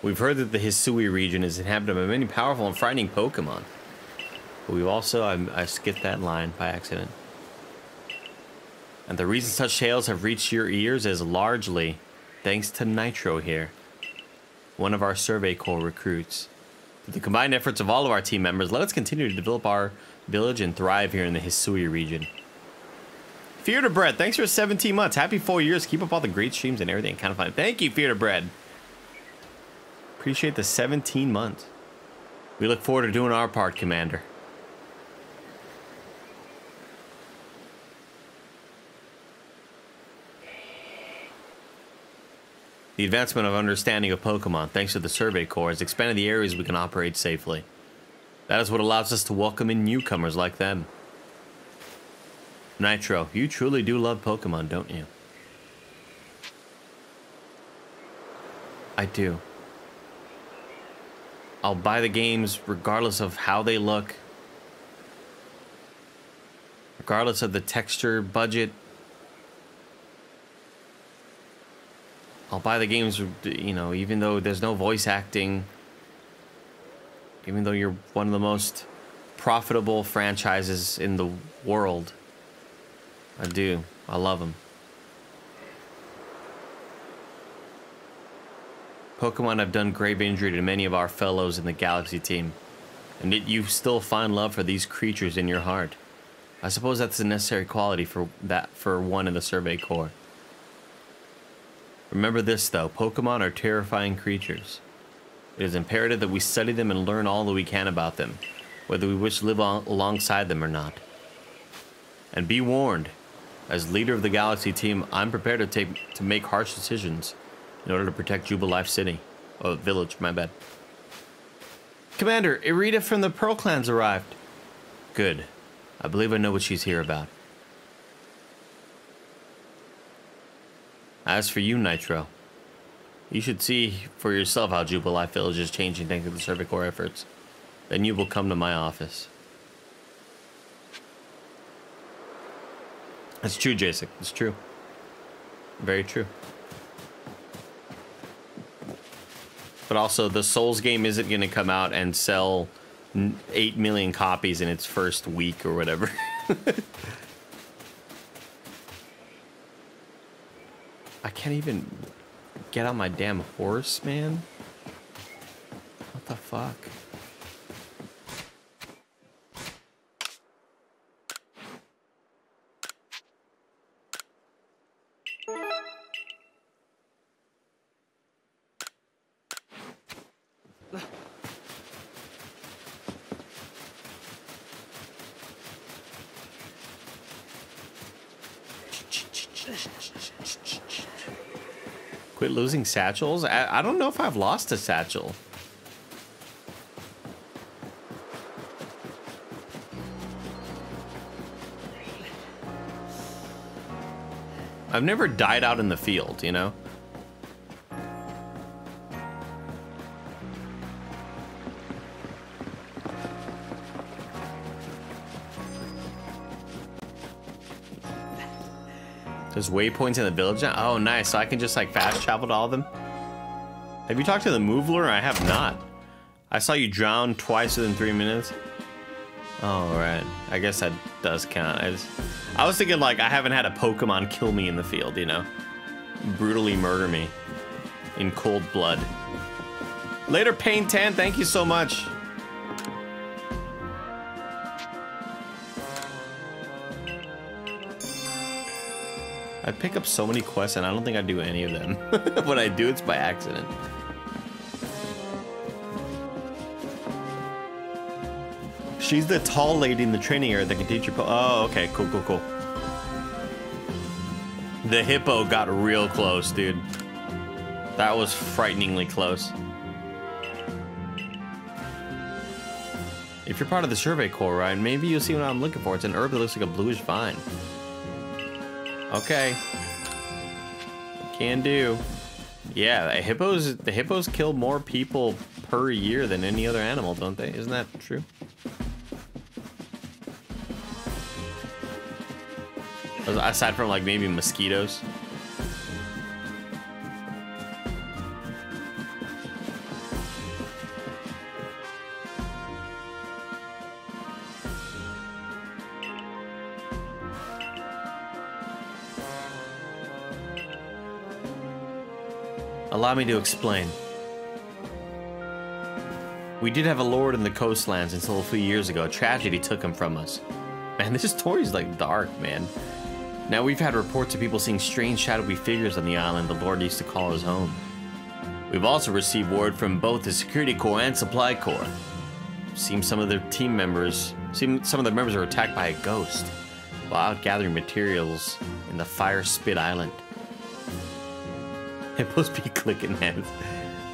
We've heard that the Hisui region is inhabited by many powerful and frightening Pokemon. But we've also, I, I skipped that line by accident. And the reason such tales have reached your ears is largely thanks to Nitro here, one of our Survey Corps recruits. With the combined efforts of all of our team members, let us continue to develop our village and thrive here in the Hisui region. Fear Bread, thanks for seventeen months. Happy four years. Keep up all the great streams and everything. Kind of fun. Thank you, Fear Bread. Appreciate the seventeen months. We look forward to doing our part, Commander. The advancement of understanding of Pokemon, thanks to the Survey Corps, has expanded the areas we can operate safely. That is what allows us to welcome in newcomers like them. Nitro, you truly do love Pokemon, don't you? I do. I'll buy the games regardless of how they look, regardless of the texture, budget. I'll buy the games, you know, even though there's no voice acting, even though you're one of the most profitable franchises in the world. I do. I love them. Pokemon have done grave injury to many of our fellows in the Galaxy Team, and yet you still find love for these creatures in your heart. I suppose that's a necessary quality for that for one in the Survey Corps. Remember this, though. Pokemon are terrifying creatures. It is imperative that we study them and learn all that we can about them, whether we wish to live on, alongside them or not. And be warned, as leader of the Galaxy Team, I'm prepared to, take, to make harsh decisions in order to protect Jubilife City. Oh, village, my bad. Commander, Irida from the Pearl Clan's arrived. Good. I believe I know what she's here about. As for you, Nitro, you should see for yourself how Jubilife Village is changing thanks to the Survey Corps efforts. Then you will come to my office. That's true, Jacek. It's true. Very true. But also, the Souls game isn't going to come out and sell eight million copies in its first week or whatever. I can't even get on my damn horse, man. What the fuck? Losing satchels? I, I don't know if I've lost a satchel. I've never died out in the field, you know? There's waypoints in the village now? Oh, nice. So I can just, like, fast travel to all of them? Have you talked to the Moveler? I have not. I saw you drown twice within three minutes. Oh, right. I guess that does count. I, just, I was thinking, like, I haven't had a Pokemon kill me in the field, you know? Brutally murder me in cold blood. Later, Pain Tan. Thank you so much. I pick up so many quests and I don't think I do any of them. When I do, it's by accident. She's the tall lady in the training area that can teach your po- Oh, okay, cool, cool, cool. The hippo got real close, dude. That was frighteningly close. If you're part of the Survey Corps, right, maybe you'll see what I'm looking for. It's an herb that looks like a bluish vine. Okay. Can do. Yeah, the hippos the hippos kill more people per year than any other animal, don't they? Isn't that true? Aside from like maybe mosquitoes. Allow me to explain. We did have a lord in the coastlands until a few years ago. Tragedy took him from us. Man, this story's like dark, man. Now, we've had reports of people seeing strange shadowy figures on the island the Lord used to call his home. We've also received word from both the Security Corps and Supply Corps. Seems some of their team members, seem some of their members are attacked by a ghost while out gathering materials in the Fire Spit Island. It must be clicking hands.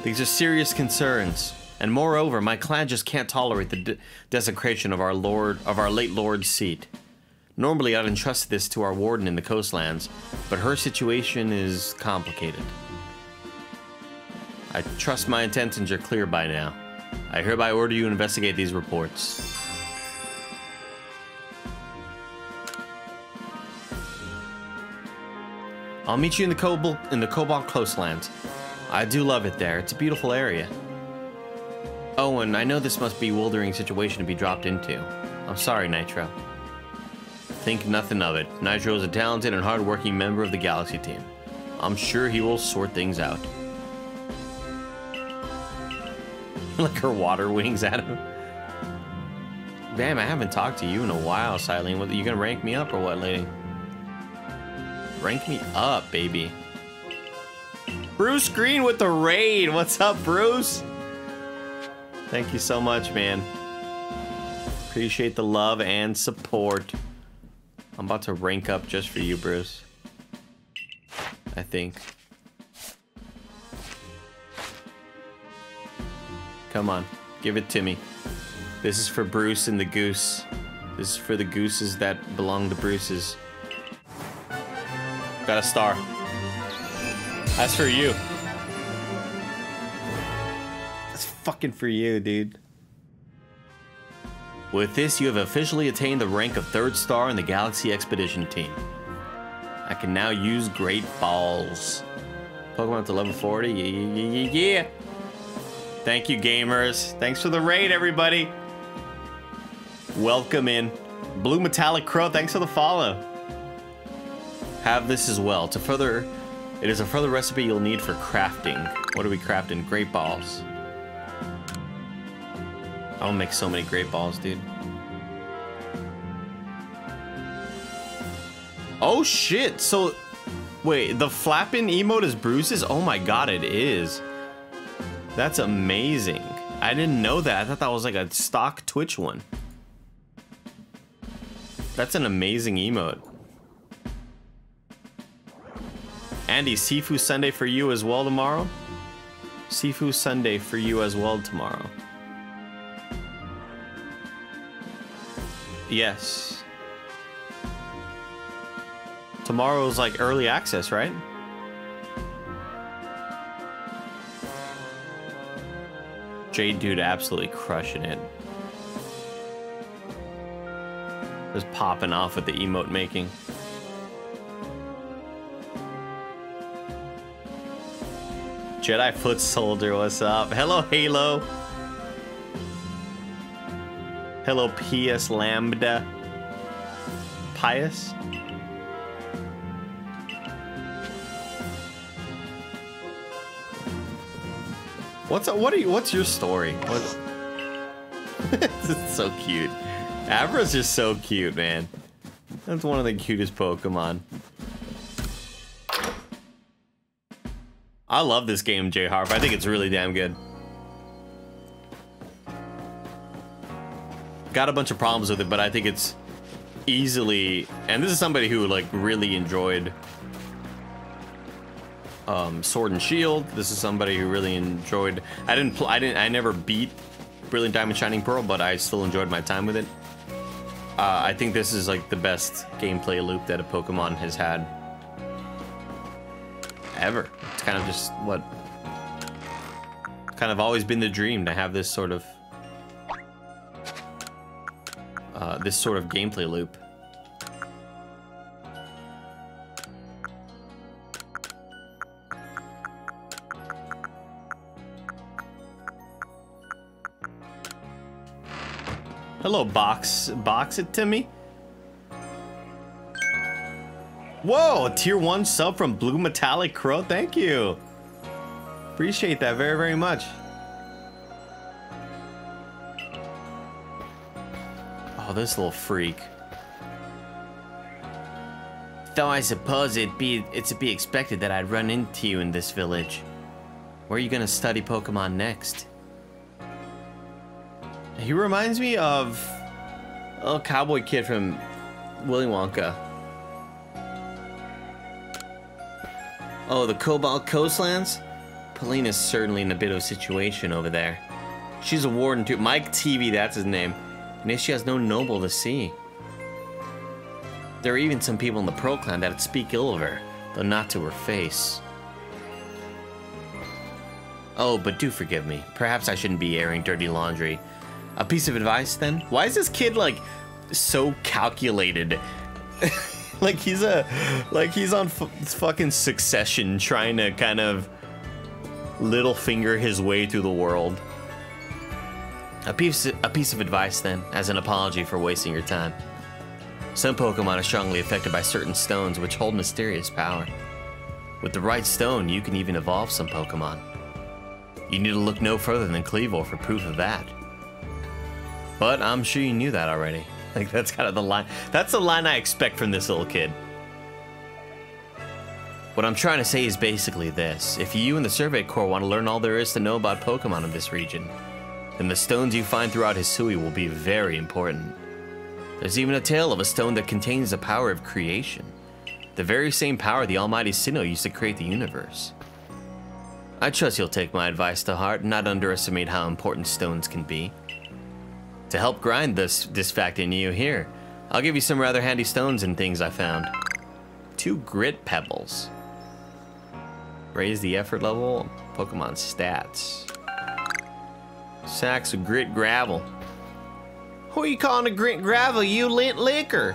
These are serious concerns, and moreover, my clan just can't tolerate the de desecration of our lord, of our late lord's seat. Normally, I'd entrust this to our warden in the coastlands, but her situation is complicated. I trust my intentions are clear by now. I hereby order you to investigate these reports. I'll meet you in the Cobalt in the Cobalt Coastlands. I do love it there. It's a beautiful area. Oh, and I know this must be a bewildering situation to be dropped into. I'm sorry, Nitro. Think nothing of it. Nitro is a talented and hard-working member of the Galaxy Team. I'm sure he will sort things out. Like her water wings at him. Damn, I haven't talked to you in a while, Cyllene. What, you gonna rank me up or what, lady? Rank me up, baby. Bruce Green with the raid. What's up, Bruce? Thank you so much, man. Appreciate the love and support. I'm about to rank up just for you, Bruce. I think. Come on, give it to me. This is for Bruce and the goose. This is for the gooses that belong to Bruce's. Got a star. That's for you. That's fucking for you, dude. With this, you have officially attained the rank of third star in the Galaxy Expedition Team. I can now use Great Balls. Pokemon up to level forty. Yeah, yeah, yeah, yeah. Thank you, gamers. Thanks for the raid, everybody. Welcome in. Blue Metallic Crow, thanks for the follow. Have this as well. To further, it is a further recipe you'll need for crafting. What are we crafting? Great balls. I'll make so many great balls, dude. Oh shit, so wait, the flapping emote is Bruce's? Oh my god, it is. That's amazing. I didn't know that. I thought that was like a stock Twitch one. That's an amazing emote. Andy, Sifu Sunday for you as well tomorrow? Sifu Sunday for you as well tomorrow. Yes. Tomorrow's like early access, right? Jade dude absolutely crushing it. Just popping off with the emote making. Jedi Foot Soldier, what's up? Hello, Halo. Hello, P S Lambda. Pius? What's a, what are you? What's your story? What's... It's so cute. Avra's just so cute, man. That's one of the cutest Pokemon. I love this game, J Harp. I think it's really damn good. Got a bunch of problems with it, but I think it's easily, and this is somebody who like really enjoyed um, Sword and Shield. This is somebody who really enjoyed. I didn't. Pl I didn't. I never beat Brilliant Diamond, Shining Pearl, but I still enjoyed my time with it. Uh, I think this is like the best gameplay loop that a Pokemon has had ever. It's kind of just what, kind of always been the dream to have this sort of. Uh, this sort of gameplay loop. Hello, box, box it to me. Whoa, a tier one sub from Blue Metallic Crow. Thank you. Appreciate that very, very much. Oh, this little freak. Though I suppose it'd be, it's to be expected that I'd run into you in this village. Where are you going to study Pokemon next? He reminds me of a little cowboy kid from Willy Wonka. Oh, the Cobalt Coastlands? Paulina's certainly in a bit of a situation over there. She's a warden too. Mike T V, that's his name. And she has no noble to see. There are even some people in the Pearl Clan that would speak ill of her, though not to her face. Oh, but do forgive me. Perhaps I shouldn't be airing dirty laundry. A piece of advice, then? Why is this kid, like, so calculated? Like, he's a... Like, he's on f fucking Succession, trying to kind of little finger his way through the world. A piece, a piece of advice, then, as an apology for wasting your time. Some Pokemon are strongly affected by certain stones which hold mysterious power. With the right stone, you can even evolve some Pokemon. You need to look no further than Kleavor for proof of that. But I'm sure you knew that already. Like, that's kind of the line. That's the line I expect from this little kid. What I'm trying to say is basically this. If you and the Survey Corps want to learn all there is to know about Pokemon in this region, then the stones you find throughout Hisui will be very important. There's even a tale of a stone that contains the power of creation. The very same power the almighty Sinnoh used to create the universe. I trust you'll take my advice to heart and not underestimate how important stones can be. To help grind this, this fact into you, here, I'll give you some rather handy stones and things I found. Two grit pebbles. Raise the effort level, Pokemon stats. Sacks of grit gravel. Who are you calling a grit gravel, you lint licker?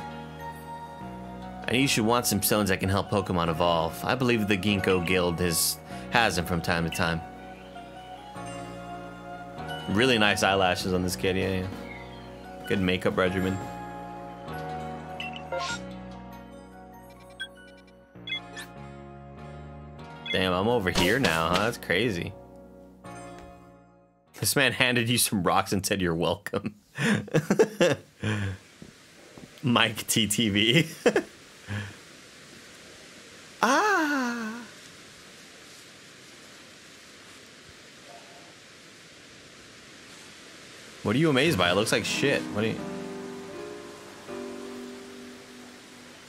I knew you should want some stones that can help Pokemon evolve. I believe the Ginkgo Guild has, has them from time to time. Really nice eyelashes on this kid, yeah, yeah. Good makeup regimen. Damn, I'm over here now, huh? That's crazy. This man handed you some rocks and said you're welcome. Mike T T V. Ah. What are you amazed by? It looks like shit. What do you?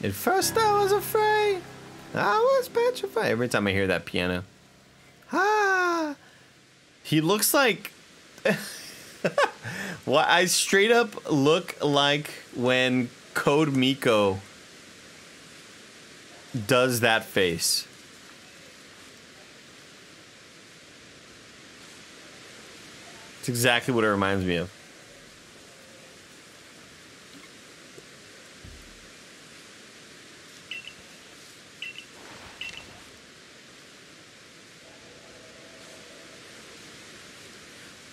At first I was afraid. I was petrified. Every time I hear that piano. Ah. He looks like. Well, I straight up look like when Code Miko does that face. It's exactly what it reminds me of.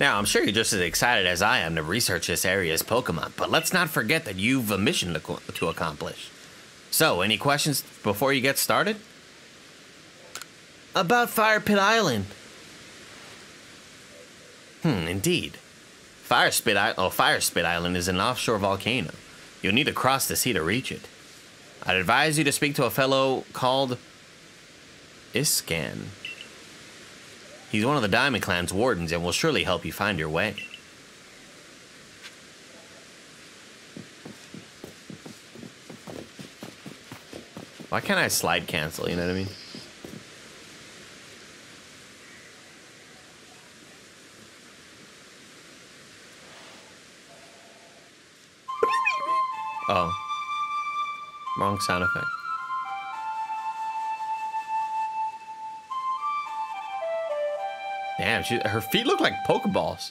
Now, I'm sure you're just as excited as I am to research this area's Pokemon, but let's not forget that you've a mission to, to accomplish. So, any questions before you get started? About Fire Pit Island. Hmm, indeed. Fire Spit I oh, Fire Spit Island is an offshore volcano. You'll need to cross the sea to reach it. I'd advise you to speak to a fellow called Iskan. He's one of the Diamond Clan's wardens and will surely help you find your way. Why can't I slide cancel, you know what I mean? Oh. Wrong sound effect. Damn, she, her feet look like Pokeballs.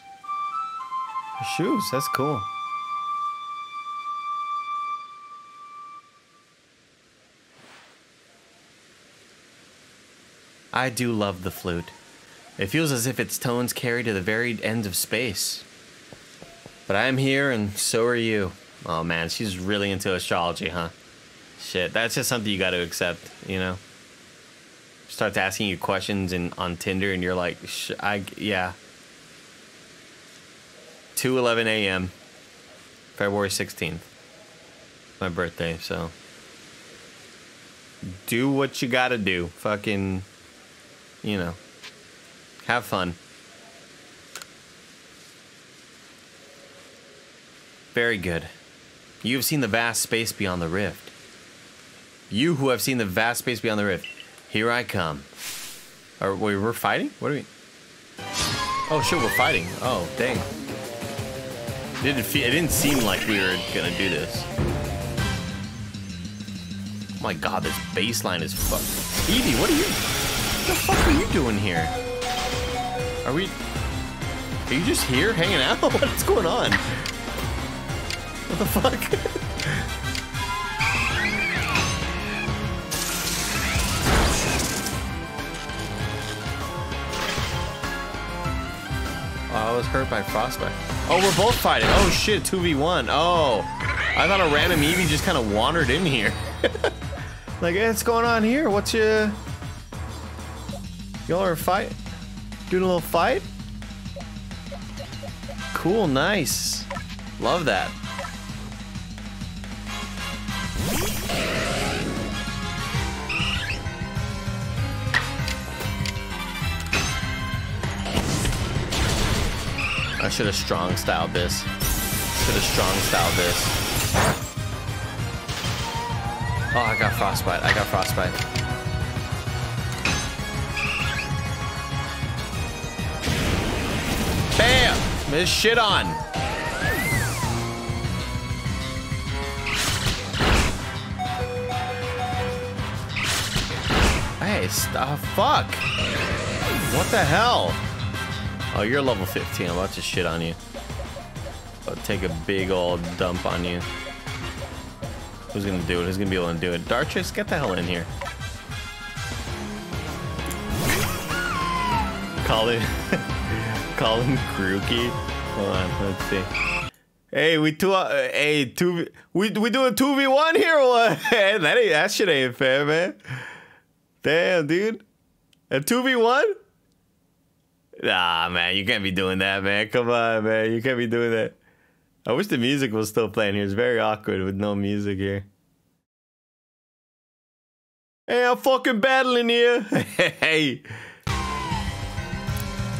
Her shoes, that's cool. I do love the flute. It feels as if its tones carry to the very ends of space. But I'm here and so are you. Oh man, she's really into astrology, huh? Shit, that's just something you gotta accept, you know? Starts asking you questions and on Tinder and you're like, Sh I yeah. two eleven a m February sixteenth. My birthday, so do what you gotta do. Fucking, you know, have fun. Very good. You have seen the vast space beyond the rift. You who have seen the vast space beyond the rift. Here I come. Are we, we're fighting? What are we? Oh, sure, we're fighting. Oh, dang. It didn't, feel, it didn't seem like we were gonna do this. Oh my god, this baseline is fucked. Evie, what are you... What the fuck are you doing here? Are we... Are you just here hanging out? What's going on? What the fuck? I was hurt by frostbite. Oh, we're both fighting. Oh shit, two v one. Oh, I thought a random Eevee just kind of wandered in here. Like, hey, what's going on here? What's your... Y'all are fight? Doing a little fight? Cool, nice. Love that. I should have strong style this. Should have strong style this. Oh, I got frostbite. I got frostbite. Bam! This shit on. Hey, stop. Fuck. What the hell? Oh, you're level fifteen. I'm about to shit on you. I'll take a big old dump on you. Who's gonna do it? Who's gonna be able to do it? Dartrix, get the hell in here. Call him. Call him Grookey. Hold on, let's see. Hey, we two. Uh, hey, two. We we do a two v one here. What? That ain't that shit ain't fair, man. Damn, dude. A two v one. Nah, man, you can't be doing that, man. Come on, man, you can't be doing that. I wish the music was still playing here. It's very awkward with no music here. Hey, I'm fucking battling here. Hey.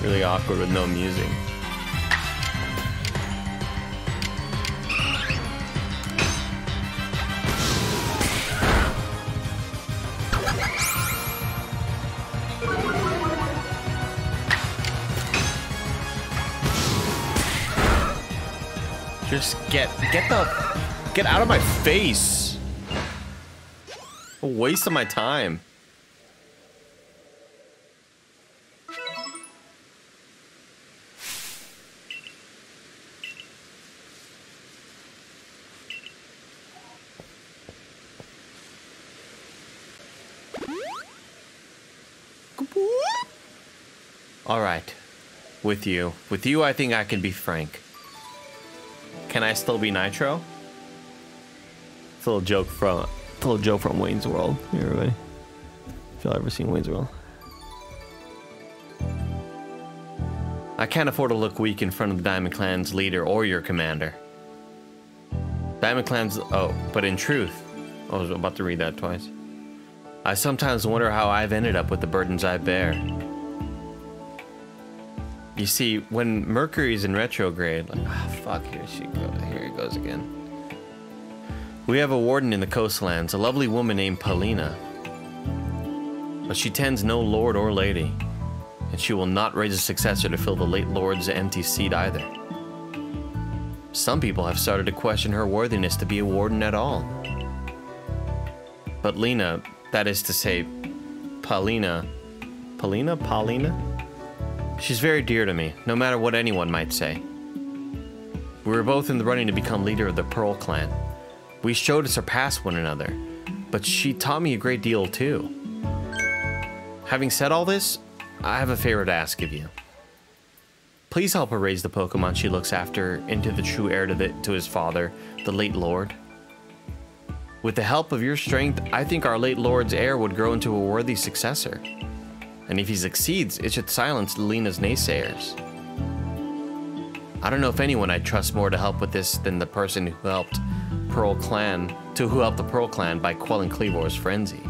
Really awkward with no music. Just get, get the, get out of my face. A waste of my time. All right. With you, with you, I think I can be frank. Can I still be Nitro? It's a little joke from a little joke from Wayne's World. Hey, everybody, if y'all ever seen Wayne's World. I can't afford to look weak in front of the Diamond Clan's leader or your commander. Diamond Clan's oh, but in truth, I was about to read that twice. I sometimes wonder how I've ended up with the burdens I bear. You see, when Mercury's in retrograde, like, ah, oh, fuck, here she goes, here it goes again. We have a warden in the coastlands, a lovely woman named Paulina. But she tends no lord or lady, and she will not raise a successor to fill the late lord's empty seat either. Some people have started to question her worthiness to be a warden at all. But Lena, that is to say, Paulina, Paulina, Paulina? She's very dear to me, no matter what anyone might say. We were both in the running to become leader of the Pearl Clan. We strove to surpass one another, but she taught me a great deal too. Having said all this, I have a favor to ask of you. Please help her raise the Pokemon she looks after into the true heir to, the, to his father, the late Lord. With the help of your strength, I think our late Lord's heir would grow into a worthy successor. And if he succeeds, it should silence Lena's naysayers. I don't know if anyone I'd trust more to help with this than the person who helped Pearl Clan, to who helped the Pearl Clan by quelling Kleavor's frenzy.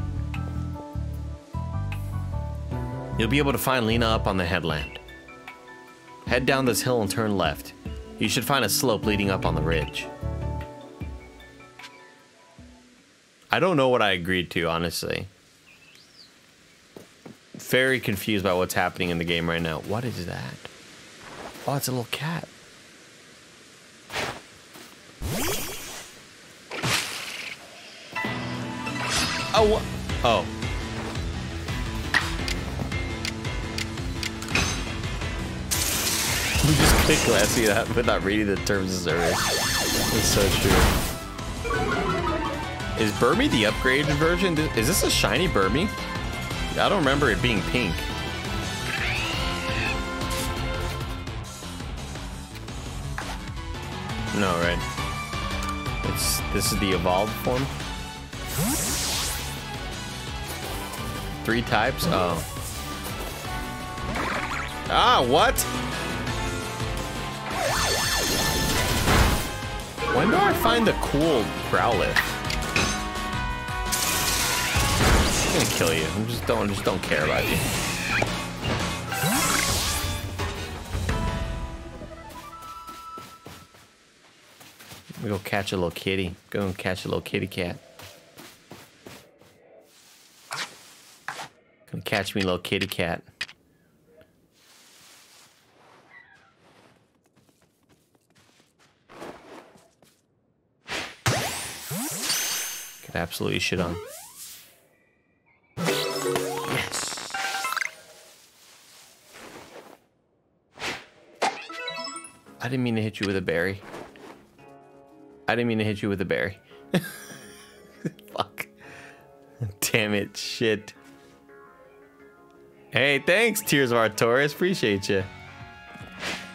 You'll be able to find Lena up on the headland. Head down this hill and turn left. You should find a slope leading up on the ridge. I don't know what I agreed to, honestly. Very confused by what's happening in the game right now. What is that? Oh, it's a little cat. Oh, oh. I'm just kind of glad to see that, but not reading the terms of service. It's so true. Is Burmy the upgraded version? Is this a shiny Burmy? I don't remember it being pink. No, right? It's this is the evolved form. Three types? Oh. Ah, what? When do I find the cool Growlithe? I'm gonna kill you. I'm just don't just don't care about you. We go catch a little kitty. Go and catch a little kitty cat. Come catch me, little kitty cat. Could absolutely shit on. Yes. I didn't mean to hit you with a berry. I didn't mean to hit you with a berry. Fuck. Damn it. Shit. Hey, thanks, Tears of Artoris. Appreciate you.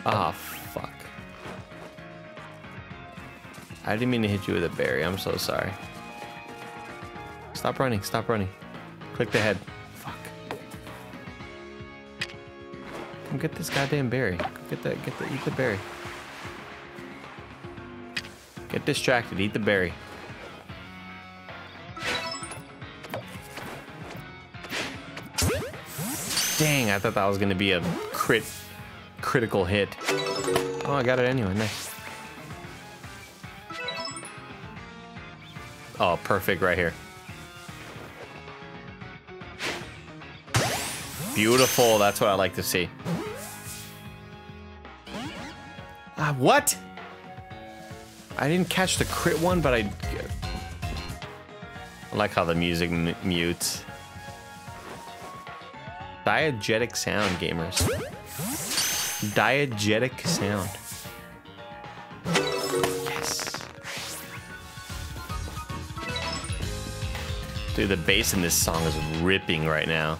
Ah, oh, fuck. I didn't mean to hit you with a berry. I'm so sorry. Stop running. Stop running. Click the head. Fuck. Come get this goddamn berry. Get the, get the, eat the berry. Get distracted, eat the berry. Dang, I thought that was gonna be a crit, critical hit. Oh, I got it anyway, nice. Oh, perfect right here. Beautiful, that's what I like to see. Ah, what? I didn't catch the crit one, but I... I like how the music m mutes. Diegetic sound, gamers. Diegetic sound. Yes. Dude, the bass in this song is ripping right now.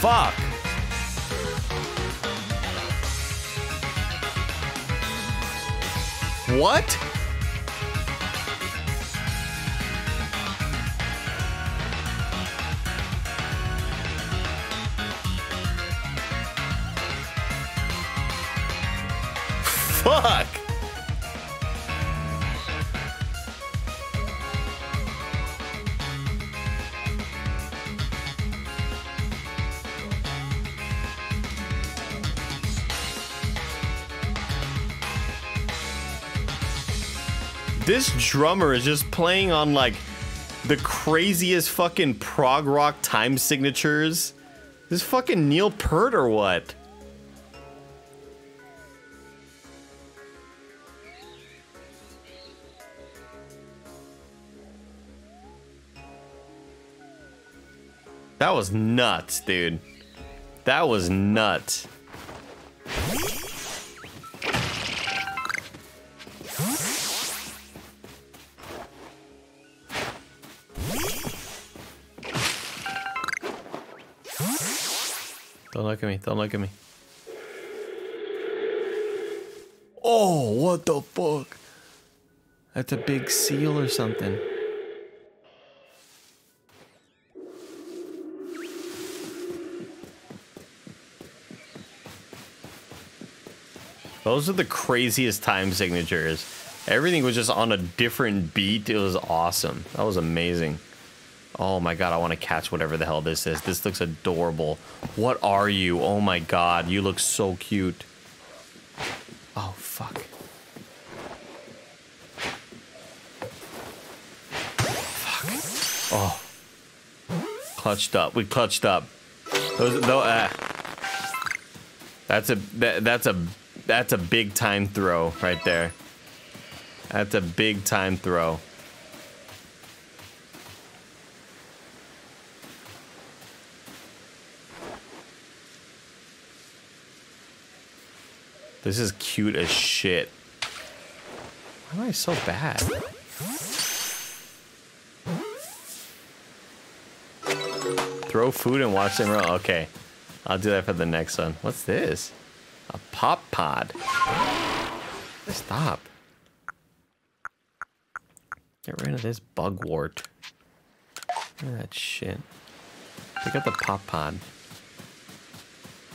Fuck! What? Fuck! This drummer is just playing on like the craziest fucking prog rock time signatures. This fucking Neil Peart or what? That was nuts, dude. That was nuts. Don't look at me, don't look at me. Oh, what the fuck? That's a big seal or something. Those are the craziest time signatures. Everything was just on a different beat. It was awesome. That was amazing. Oh my god, I want to catch whatever the hell this is. This looks adorable. What are you? Oh my god, you look so cute. Oh fuck. Fuck. Oh. Clutched up. We clutched up. Those, those, uh, that's a that, that's a that's a big time throw right there. That's a big time throw. This is cute as shit. Why am I so bad? Throw food and watch them roll. Okay, I'll do that for the next one. What's this? A pop pod. Stop. Get rid of this bugwort. Look at that shit. Pick up the pop pod.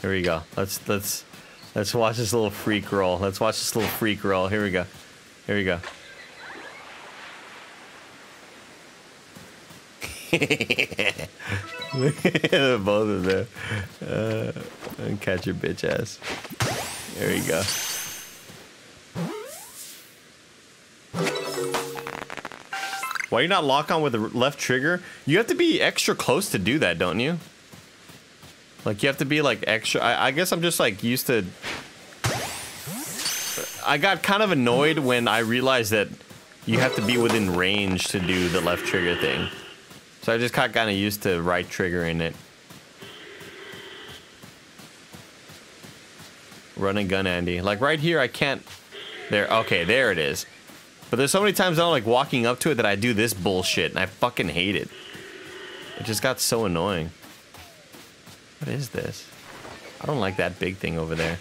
Here we go. Let's let's let's watch this little freak roll. Let's watch this little freak roll. Here we go. Here we go. Look at both of them. Uh, and catch your bitch ass. There we go. Why you not lock on with the left trigger? You have to be extra close to do that, don't you? Like you have to be like extra. I, I guess I'm just like used to. I got kind of annoyed when I realized that you have to be within range to do the left trigger thing. So I just got kind of used to right triggering it. Run and gun, Andy. Like right here, I can't. There, okay, there it is. But there's so many times I'm like walking up to it that I do this bullshit, and I fucking hate it. It just got so annoying. What is this? I don't like that big thing over there.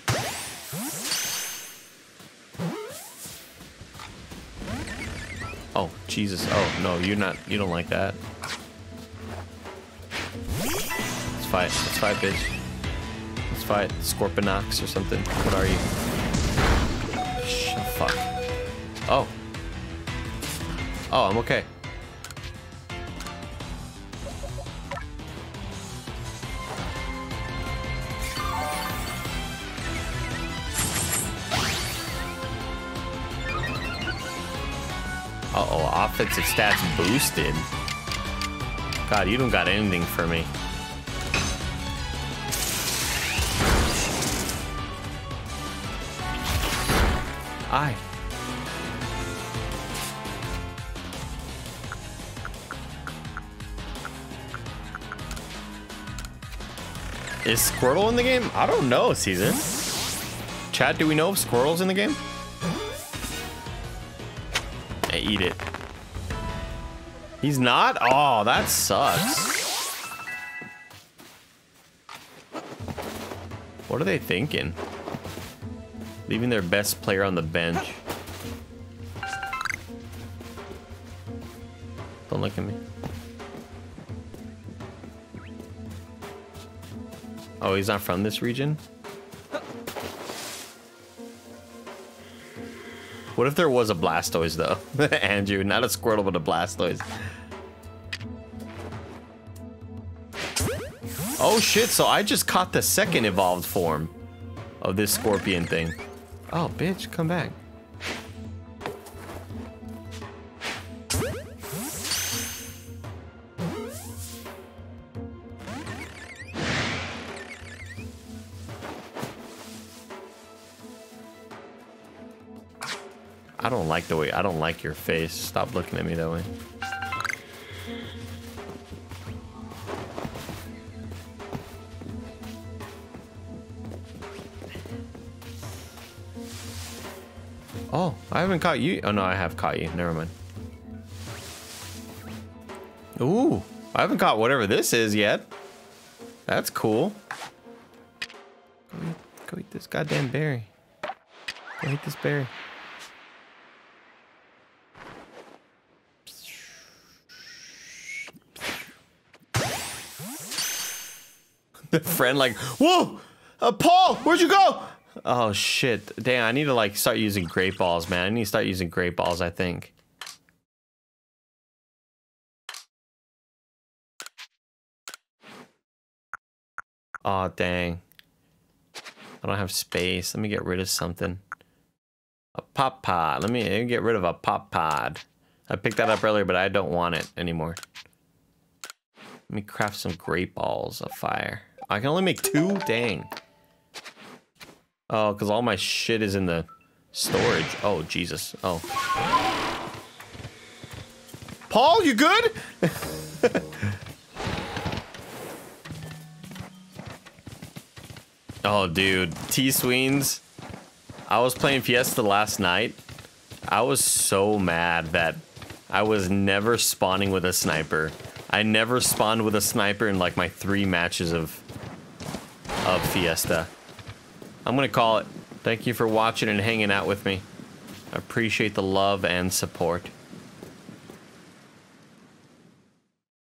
Oh Jesus! Oh no, you're not. You don't like that. Let's fight, let's fight, bitch. Let's fight, Scorponox or something. What are you? Shut fuck. Oh. Oh, I'm okay. Uh-oh, offensive stats boosted. God, you don't got anything for me. I. Is Squirtle in the game? I don't know, Caesar. Chat, do we know if Squirtle's in the game? I eat it. He's not? Oh, that sucks. What are they thinking? Leaving their best player on the bench. Don't look at me. Oh, he's not from this region? What if there was a Blastoise, though? Andrew, not a Squirtle, but a Blastoise. Oh, shit, so I just caught the second evolved form of this scorpion thing. Oh, bitch, come back. I don't like the way, I don't like your face. Stop looking at me that way. Oh, I haven't caught you. Oh, no, I have caught you. Never mind. Ooh, I haven't caught whatever this is yet. That's cool. Go eat, go eat this goddamn berry. Go eat this berry. The friend like, whoa, uh, Paul, where'd you go? Oh shit. Damn, I need to like start using great balls, man. I need to start using great balls, I think. Oh dang. I don't have space. Let me get rid of something. A pop pod. Let me, let me get rid of a pop pod. I picked that up earlier, but I don't want it anymore. Let me craft some great balls of fire. I can only make two? Dang. Oh, because all my shit is in the storage. Oh, Jesus. Oh. Paul, you good? Oh, dude. T-Sweens. I was playing Fiesta last night. I was so mad that I was never spawning with a sniper. I never spawned with a sniper in like my three matches of of Fiesta. I'm gonna call it. Thank you for watching and hanging out with me. I appreciate the love and support.